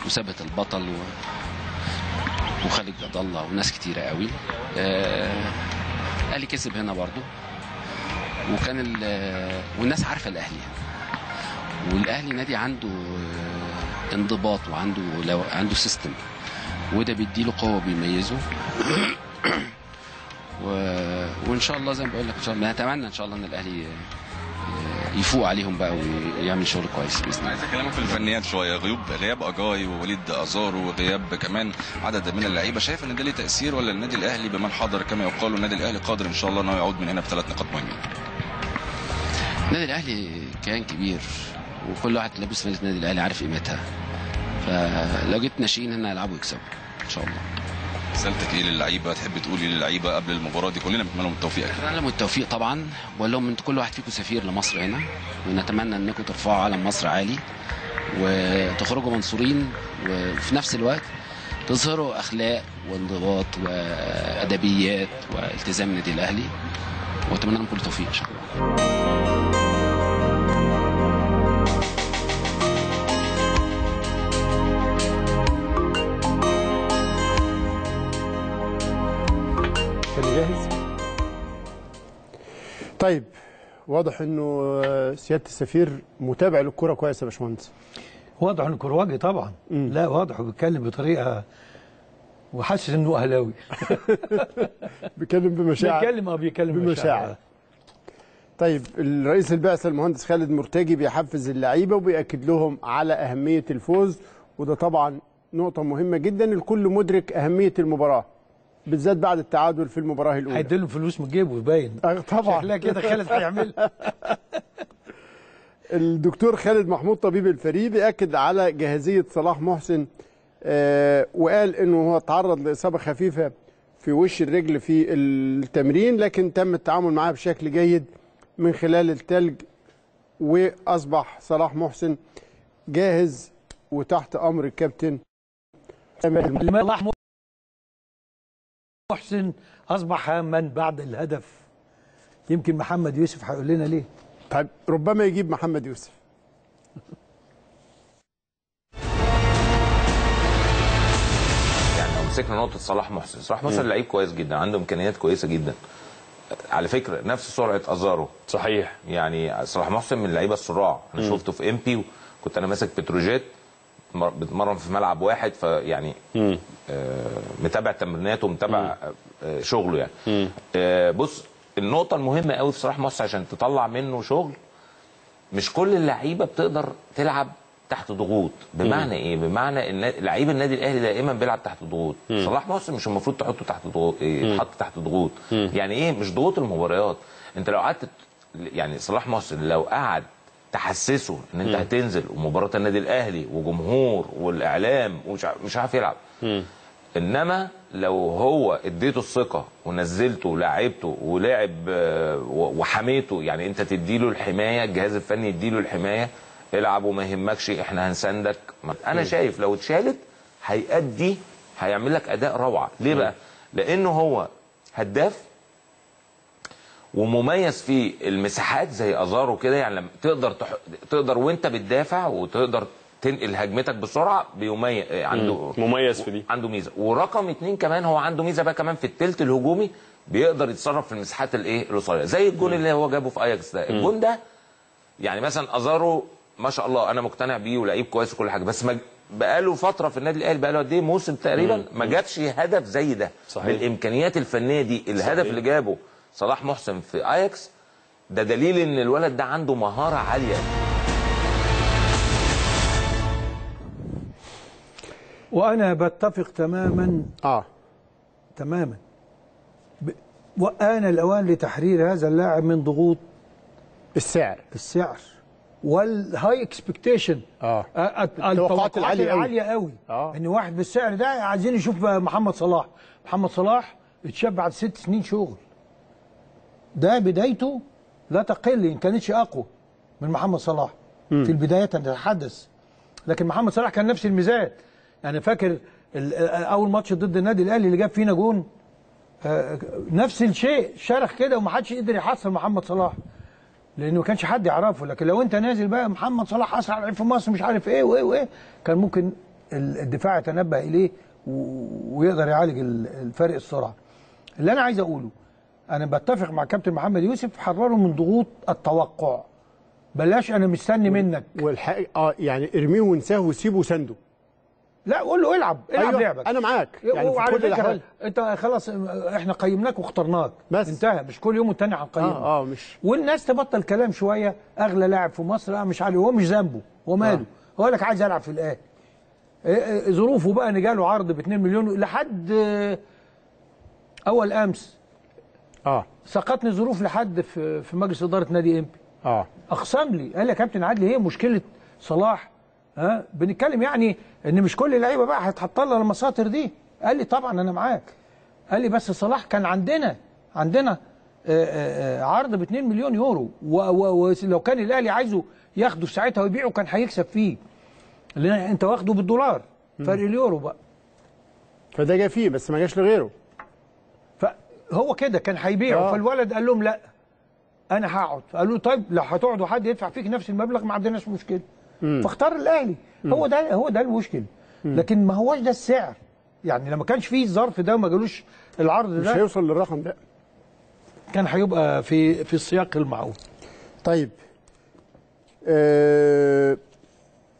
وثابت البطل و... وخالد عبد الله وناس كتيره قوي. الاهلي كسب هنا برضو، وكان ال... والناس عارفه الاهلي، والاهلي نادي عنده انضباط وعنده لو... عنده سيستم، وده بيديله قوه بيميزه. و... وان شاء الله زي ما بقول لك ان شاء الله نتمنى ان شاء الله ان الاهلي يفوق عليهم بقى ويعمل شغل كويس باذن الله. عايز اكلمك في الفنيات شويه، غياب غياب اجاي ووليد ازارو وغياب كمان عدد من اللعيبه، شايف ان ده ليه تاثير ولا النادي الاهلي بمن حضر كما يقال النادي الاهلي قادر ان شاء الله انه يعود من هنا بثلاث نقاط مهمين؟ النادي الاهلي كيان كبير، وكل واحد لابس فانيله النادي الاهلي عارف قيمتها، فلو جبت ناشئين هنا هيلعبوا ويكسبوا ان شاء الله. رسالتك ايه للعيبه؟ تحب تقول ايه للعيبه قبل المباراه دي؟ كلنا بنتمنى لهم التوفيق. بنتمنى لهم التوفيق طبعا، وبقول لهم انتوا كل واحد فيكم سفير لمصر هنا، ونتمنى انكم ترفعوا علم مصر عالي وتخرجوا منصورين، وفي نفس الوقت تظهروا اخلاق وانضباط وادبيات والتزام النادي الاهلي، واتمنى لهم كل التوفيق ان شاء الله. جاهز؟ طيب، واضح انه سياده السفير متابع للكوره كويس يا باشمهندس. واضح انه كروجي طبعا. مم. لا واضح، وبيتكلم بطريقه وحاسس انه اهلاوي. بيتكلم بمشاعر. بيتكلم اه بيتكلم بمشاعر. طيب، الرئيس البعثه المهندس خالد مرتجي بيحفز اللعيبه وبيأكد لهم على اهميه الفوز، وده طبعا نقطه مهمه جدا، الكل مدرك اهميه المباراه، بالذات بعد التعادل في المباراه الاولى. هيديلهم فلوس من جيبه باين. اه طبعا. شكلها كده خالد هيعملها. الدكتور خالد محمود طبيب الفريق بيأكد على جاهزيه صلاح محسن، آه وقال انه هو تعرض لاصابه خفيفه في وش الرجل في التمرين، لكن تم التعامل معاه بشكل جيد من خلال التلج، واصبح صلاح محسن جاهز وتحت امر الكابتن. محسن اصبح هاما بعد الهدف. يمكن محمد يوسف هيقول لنا ليه. طيب، ربما يجيب محمد يوسف. يعني مسكنا نقطه صلاح محسن، صلاح محسن لعيب كويس جدا، عنده امكانيات كويسه جدا. على فكره نفس سرعه ازارو. صحيح. يعني صلاح محسن من اللعيبه الصراع، انا م. شفته في امبي، وكنت انا ماسك بتروجيت بتمرن في ملعب واحد، فيعني آه متابع تمريناته ومتابع آه شغله يعني. آه بص، النقطة المهمة قوي في صلاح محسن عشان تطلع منه شغل، مش كل اللعيبة بتقدر تلعب تحت ضغوط. بمعنى مم. ايه؟ بمعنى ان لعيب النادي الاهلي دائما بيلعب تحت ضغوط، صلاح محسن مش المفروض تحطه تحت ضغوط، يتحط تحت ضغوط. يعني ايه مش ضغوط المباريات؟ انت لو قعدت يعني صلاح محسن لو قعد تحسسه ان انت مم. هتنزل ومباراه النادي الاهلي وجمهور والاعلام ومش عارف يلعب. مم. انما لو هو اديته الثقه ونزلته ولاعبته ولعب وحميته، يعني انت تديله الحمايه، الجهاز الفني يديله الحمايه، العب وما يهمكش احنا هنساندك. انا مم. شايف لو اتشالت هيأدي، هيعمل لك اداء روعه. ليه بقى؟ لانه هو هداف ومميز في المساحات زي ازارو كده، يعني لما تقدر تح... تقدر وانت بتدافع وتقدر تنقل هجمتك بسرعه، بيميز عنده مميز في دي، عنده ميزه. ورقم اتنين كمان هو عنده ميزه بقى كمان في الثلث الهجومي، بيقدر يتصرف في المساحات الايه القصيره، زي الجون اللي هو جابه في اياكس ده. الجون ده يعني مثلا ازارو ما شاء الله انا مقتنع بيه ولعيب كويس وكل حاجه، بس ما بقاله فتره في النادي الاهلي، بقاله قد ايه موسم تقريبا ما جابش هدف زي ده. صحيح. بالامكانيات الفنيه دي، الهدف صحيح. اللي جابه صلاح محسن في اياكس ده دليل ان الولد ده عنده مهاره عاليه. وانا بتفق تماما اه تماما ب... وآن الاوان لتحرير هذا اللاعب من ضغوط السعر السعر والهاي اكسبكتيشن، اه التوقعات العاليه العاليه قوي. آه. ان واحد بالسعر ده عايزين نشوف محمد صلاح، محمد صلاح اتشاب بعد ست سنين شغل، ده بدايته لا تقل ان كانتش اقوى من محمد صلاح. م. في البدايه نتحدث، لكن محمد صلاح كان نفس الميزان. يعني فاكر اول ماتش ضد النادي الاهلي اللي جاب فينا جون نفس الشيء شرخ كده ومحدش قدر يحصل محمد صلاح لانه ما كانش حد يعرفه. لكن لو انت نازل بقى محمد صلاح اسرع لعيب في مصر مش عارف ايه وايه وايه، كان ممكن الدفاع يتنبه اليه ويقدر يعالج الفرق السرعه. اللي انا عايز اقوله انا بتفق مع كابتن محمد يوسف، حرره من ضغوط التوقع، بلاش انا مستني منك والحقيقه اه يعني ارميه وانساه وسيبه وسنده، لا قول له العب العب أيوة لعبك انا معاك يعني في كل الاحوال. انت خلاص احنا قيمناك واخترناك بس انتهى، مش كل يوم والتاني هنقيمك. اه اه مش والناس تبطل كلام شويه، اغلى لاعب في مصر مش عارف، هو مش ذنبه هو ماله، هو قال لك عايز العب في الاهلي ظروفه بقى ان جاله عرض ب اتنين مليون لحد اول امس. اه سقطني ظروف لحد في في مجلس اداره نادي امبي اه اقسم لي قال لي يا كابتن عدلي هي مشكله صلاح، ها بنتكلم يعني ان مش كل اللعيبه بقى هتحط لها المساطر دي. قال لي طبعا انا معاك، قال لي بس صلاح كان عندنا عندنا آآ آآ عرض ب اتنين مليون يورو، ولو كان الاهلي عايزه ياخده في ساعتها ويبيعه كان هيكسب فيه، لان انت واخده بالدولار فرق اليورو بقى، فده جه فيه بس ما جاش لغيره، فهو كده كان هيبيعه. فالولد قال لهم لا انا هقعد، فقالوا له طيب لو هتقعدوا حد يدفع فيك نفس المبلغ ما عندناش مشكله، فاختار الاهلي. هو ده هو ده المشكله، لكن ما هوش ده السعر يعني، لما كانش فيه الظرف ده وما جالوش العرض ده مش هيوصل للرقم ده، كان هيبقى في في السياق المعقول. طيب أه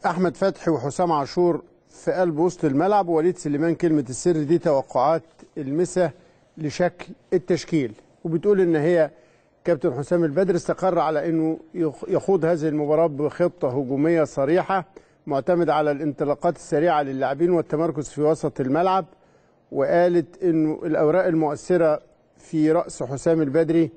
احمد فتحي وحسام عاشور في قلب وسط الملعب، ووليد سليمان كلمه السر دي توقعات المسا لشكل التشكيل، وبتقول ان هي كابتن حسام البدري استقر على انه يخوض هذه المباراه بخطه هجوميه صريحه معتمد على الانطلاقات السريعه للاعبين والتمركز في وسط الملعب، وقالت انه الاوراق المؤثره في راس حسام البدري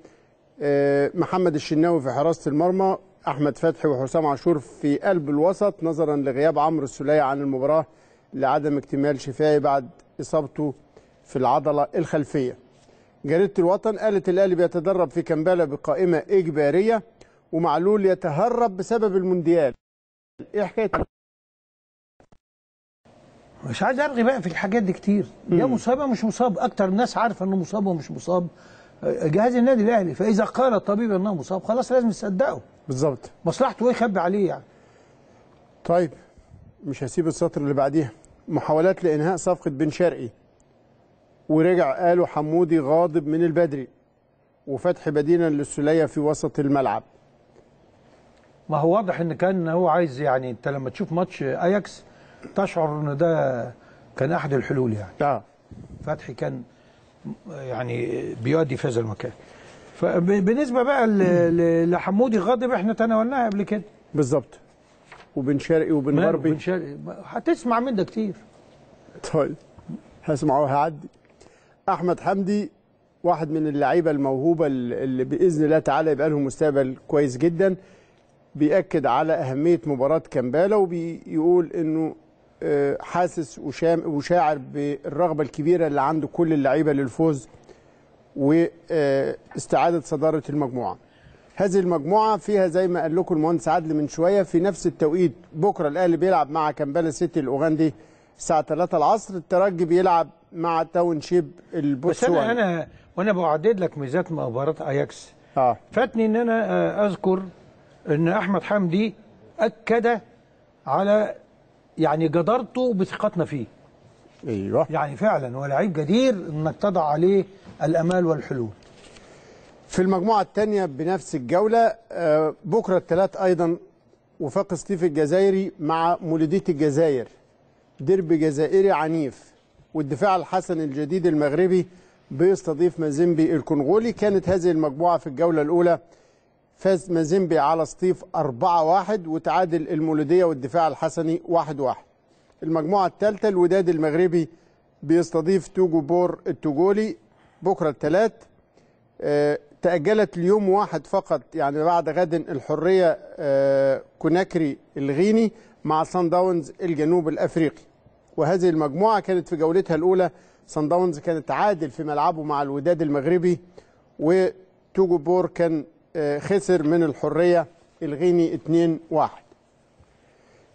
محمد الشناوي في حراسه المرمى، احمد فتحي وحسام عاشور في قلب الوسط نظرا لغياب عمرو السليه عن المباراه لعدم اكتمال شفائي بعد اصابته في العضله الخلفيه. جريدة الوطن قالت الأهلي بيتدرب في كمبالا بقائمة إجبارية ومعلول يتهرب بسبب المونديال. إيه حكاية؟ مش عايز أرغي بقى في الحاجات دي كتير، يا مصاب مش مصاب، أكتر الناس عارفة إنه مصاب ومش مصاب جهاز النادي الأهلي، فإذا قال الطبيب إنه مصاب خلاص لازم تصدقه. بالظبط. مصلحته إيه يخبي عليه يعني؟ طيب مش هسيب السطر اللي بعديها، محاولات لإنهاء صفقة بن شرقي. ورجع قالوا حمودي غاضب من البدري وفتح بديلا للسليه في وسط الملعب. ما هو واضح ان كان هو عايز يعني، انت لما تشوف ماتش اياكس تشعر ان ده كان احد الحلول يعني. اه فتحي كان يعني بيؤدي في هذا المكان. فبالنسبه بقى لحمودي غاضب احنا تناولناها قبل كده. بالظبط. وبن شرقي وبن غربي. وبن شرقي هتسمع من ده كتير. طيب هسمع وهعدي. أحمد حمدي واحد من اللعيبة الموهوبة اللي بإذن الله تعالى يبقى لهم مستقبل كويس جدا، بيأكد على أهمية مباراة كمبالا وبيقول إنه حاسس وشاعر بالرغبة الكبيرة اللي عنده كل اللعيبة للفوز واستعادة صدارة المجموعة. هذه المجموعة فيها زي ما قال لكم المهندس عدلي من شوية في نفس التوقيت، بكرة الأهلي بيلعب مع كمبالا سيتي الأوغندي الساعة تلاتة العصر، الترجي بيلعب مع تاون شيب البوتسواني. بس انا انا وانا بعدد لك ميزات مباراه اياكس اه فاتني ان انا اذكر ان احمد حمدي اكد على يعني جدارته بثقتنا فيه. ايوه يعني فعلا هو لعيب جدير انك تضع عليه الامال والحلول. في المجموعه الثانيه بنفس الجوله بكره الثلاث ايضا وفاق سطيف الجزائري مع مولوديه الجزائر، ديربي جزائري عنيف، والدفاع الحسن الجديد المغربي بيستضيف مازيمبي الكونغولي. كانت هذه المجموعة في الجولة الأولى فاز مازيمبي على سطيف أربعة واحد وتعادل المولودية والدفاع الحسني واحد واحد. المجموعة الثالثة الوداد المغربي بيستضيف توجو بور التوجولي بكرة الثلاث، أه تأجلت اليوم واحد فقط يعني بعد غد الحرية أه كوناكري الغيني مع صن داونز الجنوب الأفريقي. وهذه المجموعة كانت في جولتها الأولى صن داونز كانت عادل في ملعبه مع الوداد المغربي، وتوجو بور كان خسر من الحرية الغيني اتنين واحد.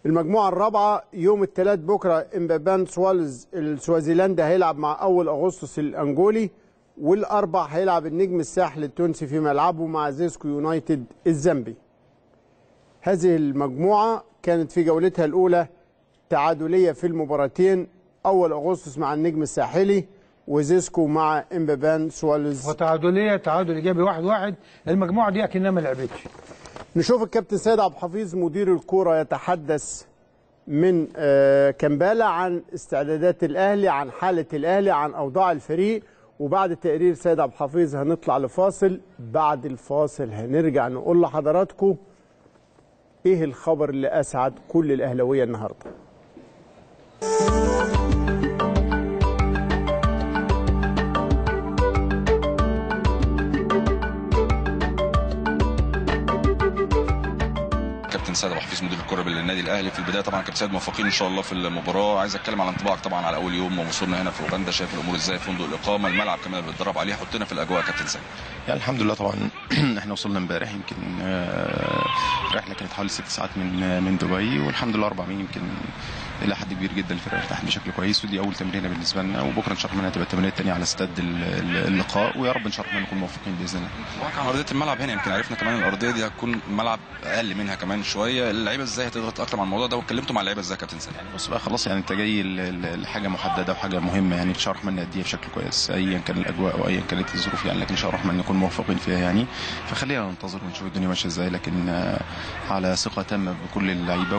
المجموعة الرابعة يوم الثلاث بكرة امبابان سوالز السوازيلندا هيلعب مع أول أغسطس الأنجولي، والاربع هيلعب النجم الساحل التونسي في ملعبه مع زيسكو يونايتد الزامبي. هذه المجموعه كانت في جولتها الاولى تعادليه في المباراتين، اول اغسطس مع النجم الساحلي وزيسكو مع امبابان سوالز، وتعادليه تعادل ايجابي واحد واحد. المجموعه دي اكنها ما لعبتش. نشوف الكابتن سعد عبد الحفيظ مدير الكوره يتحدث من كمبالا عن استعدادات الاهلي، عن حاله الاهلي، عن اوضاع الفريق. وبعد تقرير سيد عبد الحفيظ هنطلع لفاصل، بعد الفاصل هنرجع نقول لحضراتكم ايه الخبر اللي اسعد كل الاهلاويه النهارده. سعد عبد الحفيظ مدير الكره بالنادي الاهلي. في البدايه طبعا كابتن سعد موفقين ان شاء الله في المباراه، عايز اتكلم على انطباعك طبعا على اول يوم ووصولنا هنا في اوغندا، شايف الامور ازاي، فندق الاقامه، الملعب كمان اللي بنتدرب عليه، حطنا في الاجواء كابتن سعد. يعني الحمد لله طبعا احنا وصلنا امبارح، يمكن الرحله كانت حوالي ست ساعات من من دبي، والحمد لله أربعمية يمكن الى حد كبير جدا الفرقه ارتاحت بشكل كويس، ودي اول تمرينه بالنسبه لنا، وبكره ان شاء الله هتبقى التمرينه الثانيه على استاد اللقاء، ويا رب ان شاء الله نكون موفقين باذن الله. وعن ارضيه الملعب هنا، يمكن عرفنا كمان الارضيه دي هتكون ملعب اقل منها كمان شويه، اللعيبه ازاي هتقدر تتاقلم على الموضوع ده، واتكلمتوا مع اللعيبه ازاي كابتن سعد؟ يعني بص بقى خلاص، يعني انت جاي لحاجه محدده وحاجه مهمه، يعني ان شاء الله الرحمن نأديها بشكل كويس ايا كان الاجواء وايا كانت الظروف يعني، لكن ان شاء الله الرحمن نكون موفقين فيها يعني، فخلينا ننتظر ونشوف الدنيا ماشيه ازاي، لكن على ثقه تامه بكل اللعيبه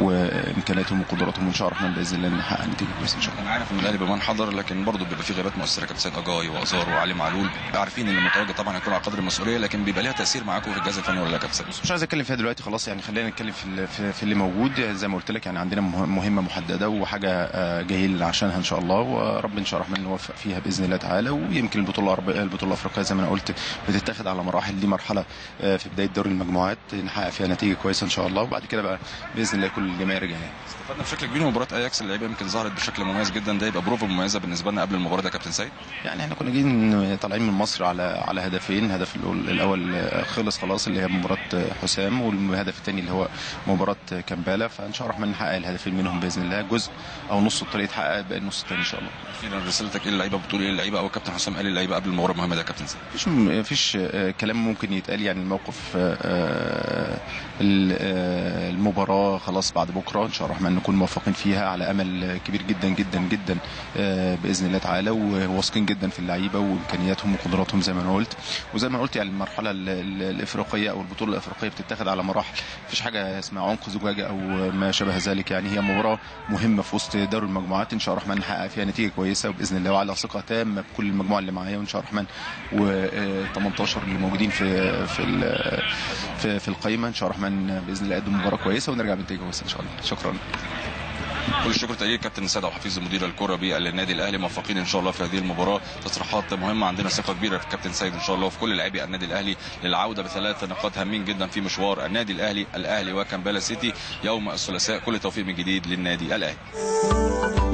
و امكانياتهم وقدراتهم، وان شاء الله الرحمن باذن الله نحقق نتيجه كويسه ان شاء الله. انا عارف ان الاهلي بمان حضر، لكن برضه بيبقى في غيابات مؤثره كابتن سيد اجاي وازار وعلي معلول، عارفين ان المتواجد طبعا هيكون على قدر المسؤوليه، لكن بيبقى ليها تاثير معاكم في الجهاز الفني ولا لا كابتن سيد؟ مش عايز اتكلم فيها دلوقتي خلاص، يعني خلينا نتكلم في, في اللي موجود، زي ما قلت لك يعني عندنا مهمه محدده وحاجه جايين عشانها ان شاء الله، ورب ان شاء الله الرحمن نوفق فيها باذن الله تعالى. ويمكن البطوله البطوله الافريقيه زي ما انا قلت بتتاخد على مراحل، دي مرحله في بدايه دوري المجموعات نحقق فيها نتيجه كويسه ان شاء الله، وبعد كده بقى باذن الله كل الجماهير رجعنا. استفدنا بشكل كبير من مباراه اياكس، اللعيبه يمكن ظهرت بشكل مميز جدا، ده يبقى بروفه مميزه بالنسبه لنا قبل المباراه ده كابتن سيد. يعني احنا كنا جايين طالعين من مصر على على هدفين، هدف الاول خلص خلاص اللي هي مباراه حسام، والهدف الثاني اللي هو مباراه كمبالا، فان شاء الله الرحمن نحقق الهدفين منهم باذن الله، جزء او نص الطريق اتحقق بقى النص الثاني ان شاء الله. اخيرا رسالتك ايه للعيبه، بتقول ايه للعيبه او كابتن حسام قال للعيبه قبل المباراه المهمه ده كابتن سيد؟ مفيش مفيش كلام ممكن يتقال، يعني الموقف المباراه خلاص بعد بكره ان شاء الله الرحمن نكون موفقين فيها، على امل كبير جدا جدا جدا باذن الله تعالى، وواثقين جدا في اللعيبه وامكانياتهم وقدراتهم زي ما انا قلت، وزي ما قلت يعني المرحله الافريقيه او البطوله الافريقيه بتتاخد على مراحل، مفيش حاجه اسمها عنق زجاجه او ما شابه ذلك، يعني هي مباراه مهمه في وسط دوري المجموعات، ان شاء الله الرحمن نحقق فيها نتيجه كويسه وباذن الله، وعلى ثقه تامه بكل المجموعه اللي معايا، وان شاء الله الرحمن و18 اللي موجودين في في في, في القائمه ان شاء الله الرحمن باذن الله نقدم مباراه كويسه ونرجع بنتيجه كويسه ان شاء الله. شكرا. كل الشكر تقرير كابتن سعد عبد الحفيظ مدير الكره بالنادي الاهلي، موفقين ان شاء الله في هذه المباراه، تصريحات مهمه، عندنا ثقه كبيره في كابتن سيد ان شاء الله وفي كل لاعبي النادي الاهلي للعوده بثلاث نقاط هامين جدا في مشوار النادي الاهلي الاهلي وكمبالا سيتي يوم الثلاثاء. كل التوفيق من جديد للنادي الاهلي.